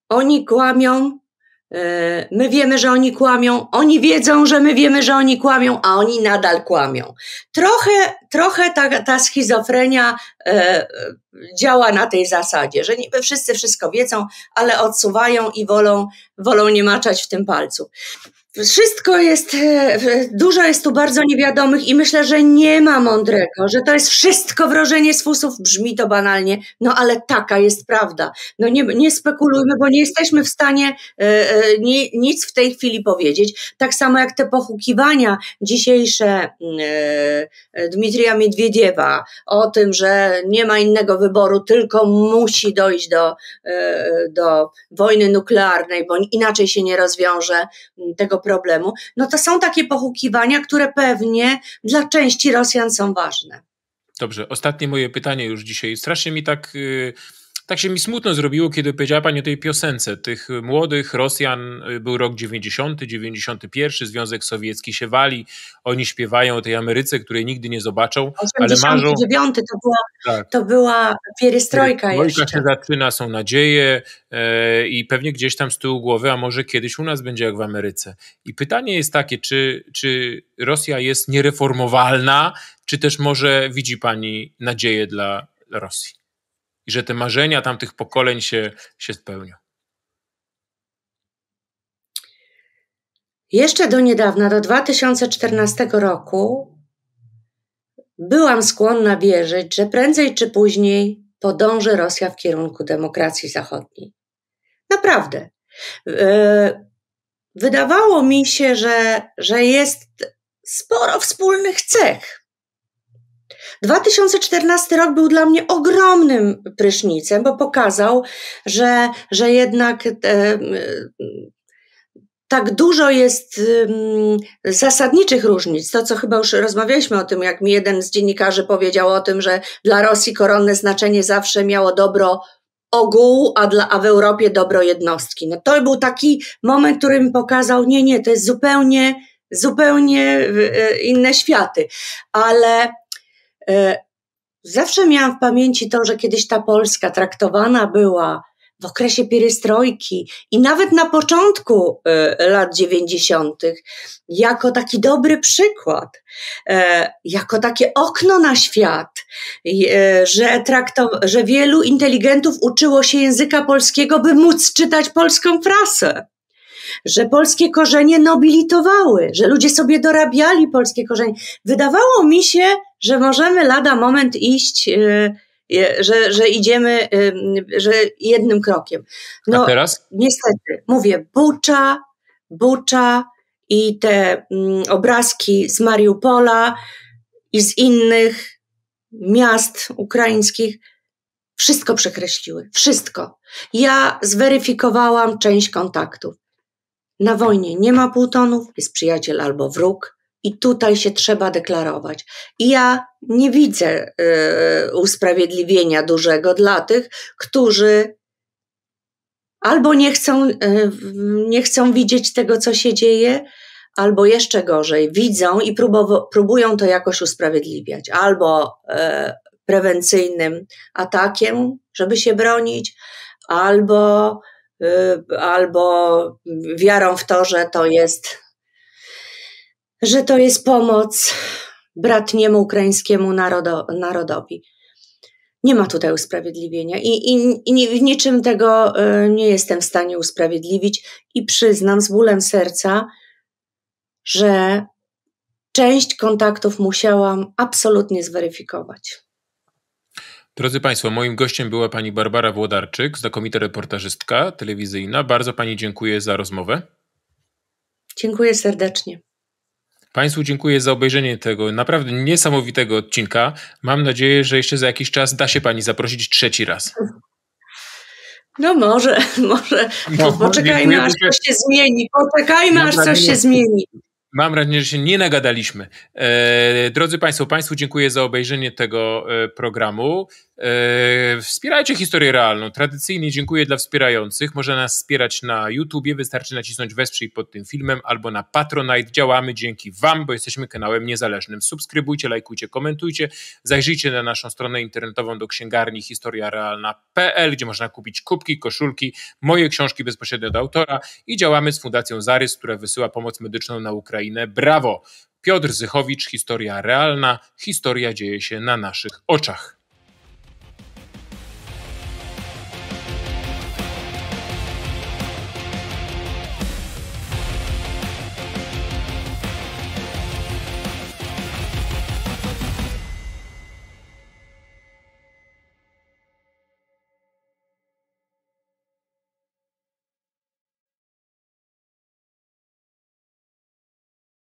oni kłamią, my wiemy, że oni kłamią, oni wiedzą, że my wiemy, że oni kłamią, a oni nadal kłamią. Trochę ta schizofrenia działa na tej zasadzie, że niby wszyscy wszystko wiedzą, ale odsuwają i wolą nie maczać w tym palcu. Wszystko jest, dużo jest tu bardzo niewiadomych i myślę, że nie ma mądrego, że to jest wszystko wrożenie z fusów, brzmi to banalnie, no ale taka jest prawda. No nie spekulujmy, bo nie jesteśmy w stanie nic w tej chwili powiedzieć. Tak samo jak te pohukiwania dzisiejsze Dmitrija Miedwiediewa o tym, że nie ma innego wyboru, tylko musi dojść do wojny nuklearnej, bo inaczej się nie rozwiąże tego problemu, no to są takie pohukiwania, które pewnie dla części Rosjan są ważne. Dobrze, ostatnie moje pytanie już dzisiaj. Strasznie mi tak się mi smutno zrobiło, kiedy powiedziała pani o tej piosence tych młodych Rosjan. Był rok 90, 91, Związek Sowiecki się wali, oni śpiewają o tej Ameryce, której nigdy nie zobaczą, ale marzą... 89 to była pierestrojka jeszcze. Się zaczyna, są nadzieje i pewnie gdzieś tam z tyłu głowy, a może kiedyś u nas będzie jak w Ameryce. I pytanie jest takie, czy Rosja jest niereformowalna, czy też może widzi pani nadzieję dla Rosji? I że te marzenia tamtych pokoleń się spełnią. Jeszcze do niedawna, do 2014 roku byłam skłonna wierzyć, że prędzej czy później podąży Rosja w kierunku demokracji zachodniej. Naprawdę. Wydawało mi się, że jest sporo wspólnych cech. 2014 rok był dla mnie ogromnym prysznicem, bo pokazał, że jednak tak dużo jest zasadniczych różnic. To, co chyba już rozmawialiśmy o tym, jak mi jeden z dziennikarzy powiedział o tym, że dla Rosji koronne znaczenie zawsze miało dobro ogółu, a w Europie dobro jednostki. No to był taki moment, który mi pokazał, nie, to jest zupełnie inne światy. Ale zawsze miałam w pamięci to, że kiedyś ta Polska traktowana była w okresie pierestrojki i nawet na początku lat 90. jako taki dobry przykład, jako takie okno na świat, że wielu inteligentów uczyło się języka polskiego, by móc czytać polską prasę. że polskie korzenie nobilitowały, że ludzie sobie dorabiali polskie korzenie. Wydawało mi się, że możemy lada moment iść, że idziemy, że jednym krokiem. No, a teraz? Niestety, mówię, Bucza i te obrazki z Mariupola i z innych miast ukraińskich wszystko przekreśliły, wszystko. Ja zweryfikowałam część kontaktów. Na wojnie nie ma półtonów, jest przyjaciel albo wróg i tutaj się trzeba deklarować. I ja nie widzę usprawiedliwienia dużego dla tych, którzy albo nie chcą widzieć tego, co się dzieje, albo jeszcze gorzej, widzą i próbują to jakoś usprawiedliwiać. Albo prewencyjnym atakiem, żeby się bronić, albo wiarą w to, że to jest pomoc bratniemu ukraińskiemu narodowi. Nie ma tutaj usprawiedliwienia i w niczym tego nie jestem w stanie usprawiedliwić i przyznam z bólem serca, że część kontaktów musiałam absolutnie zweryfikować. Drodzy Państwo, moim gościem była pani Barbara Włodarczyk, znakomita reportażystka telewizyjna. Bardzo pani dziękuję za rozmowę. Dziękuję serdecznie. Państwu dziękuję za obejrzenie tego naprawdę niesamowitego odcinka. Mam nadzieję, że jeszcze za jakiś czas da się pani zaprosić trzeci raz. No może. No, poczekajmy, aż coś się zmieni. Mam nadzieję, że się nie nagadaliśmy. Drodzy Państwo, Państwu dziękuję za obejrzenie tego programu. Wspierajcie Historię Realną. Tradycyjnie dziękuję dla wspierających. Można nas wspierać na YouTubie. Wystarczy nacisnąć wesprzyj pod tym filmem albo na Patronite. Działamy dzięki Wam, bo jesteśmy kanałem niezależnym. Subskrybujcie, lajkujcie, komentujcie. Zajrzyjcie na naszą stronę internetową do księgarni historiarealna.pl, gdzie można kupić kubki, koszulki, moje książki bezpośrednio do autora i działamy z Fundacją Zarys, która wysyła pomoc medyczną na Ukrainę. Brawo! Piotr Zychowicz, Historia Realna. Historia dzieje się na naszych oczach.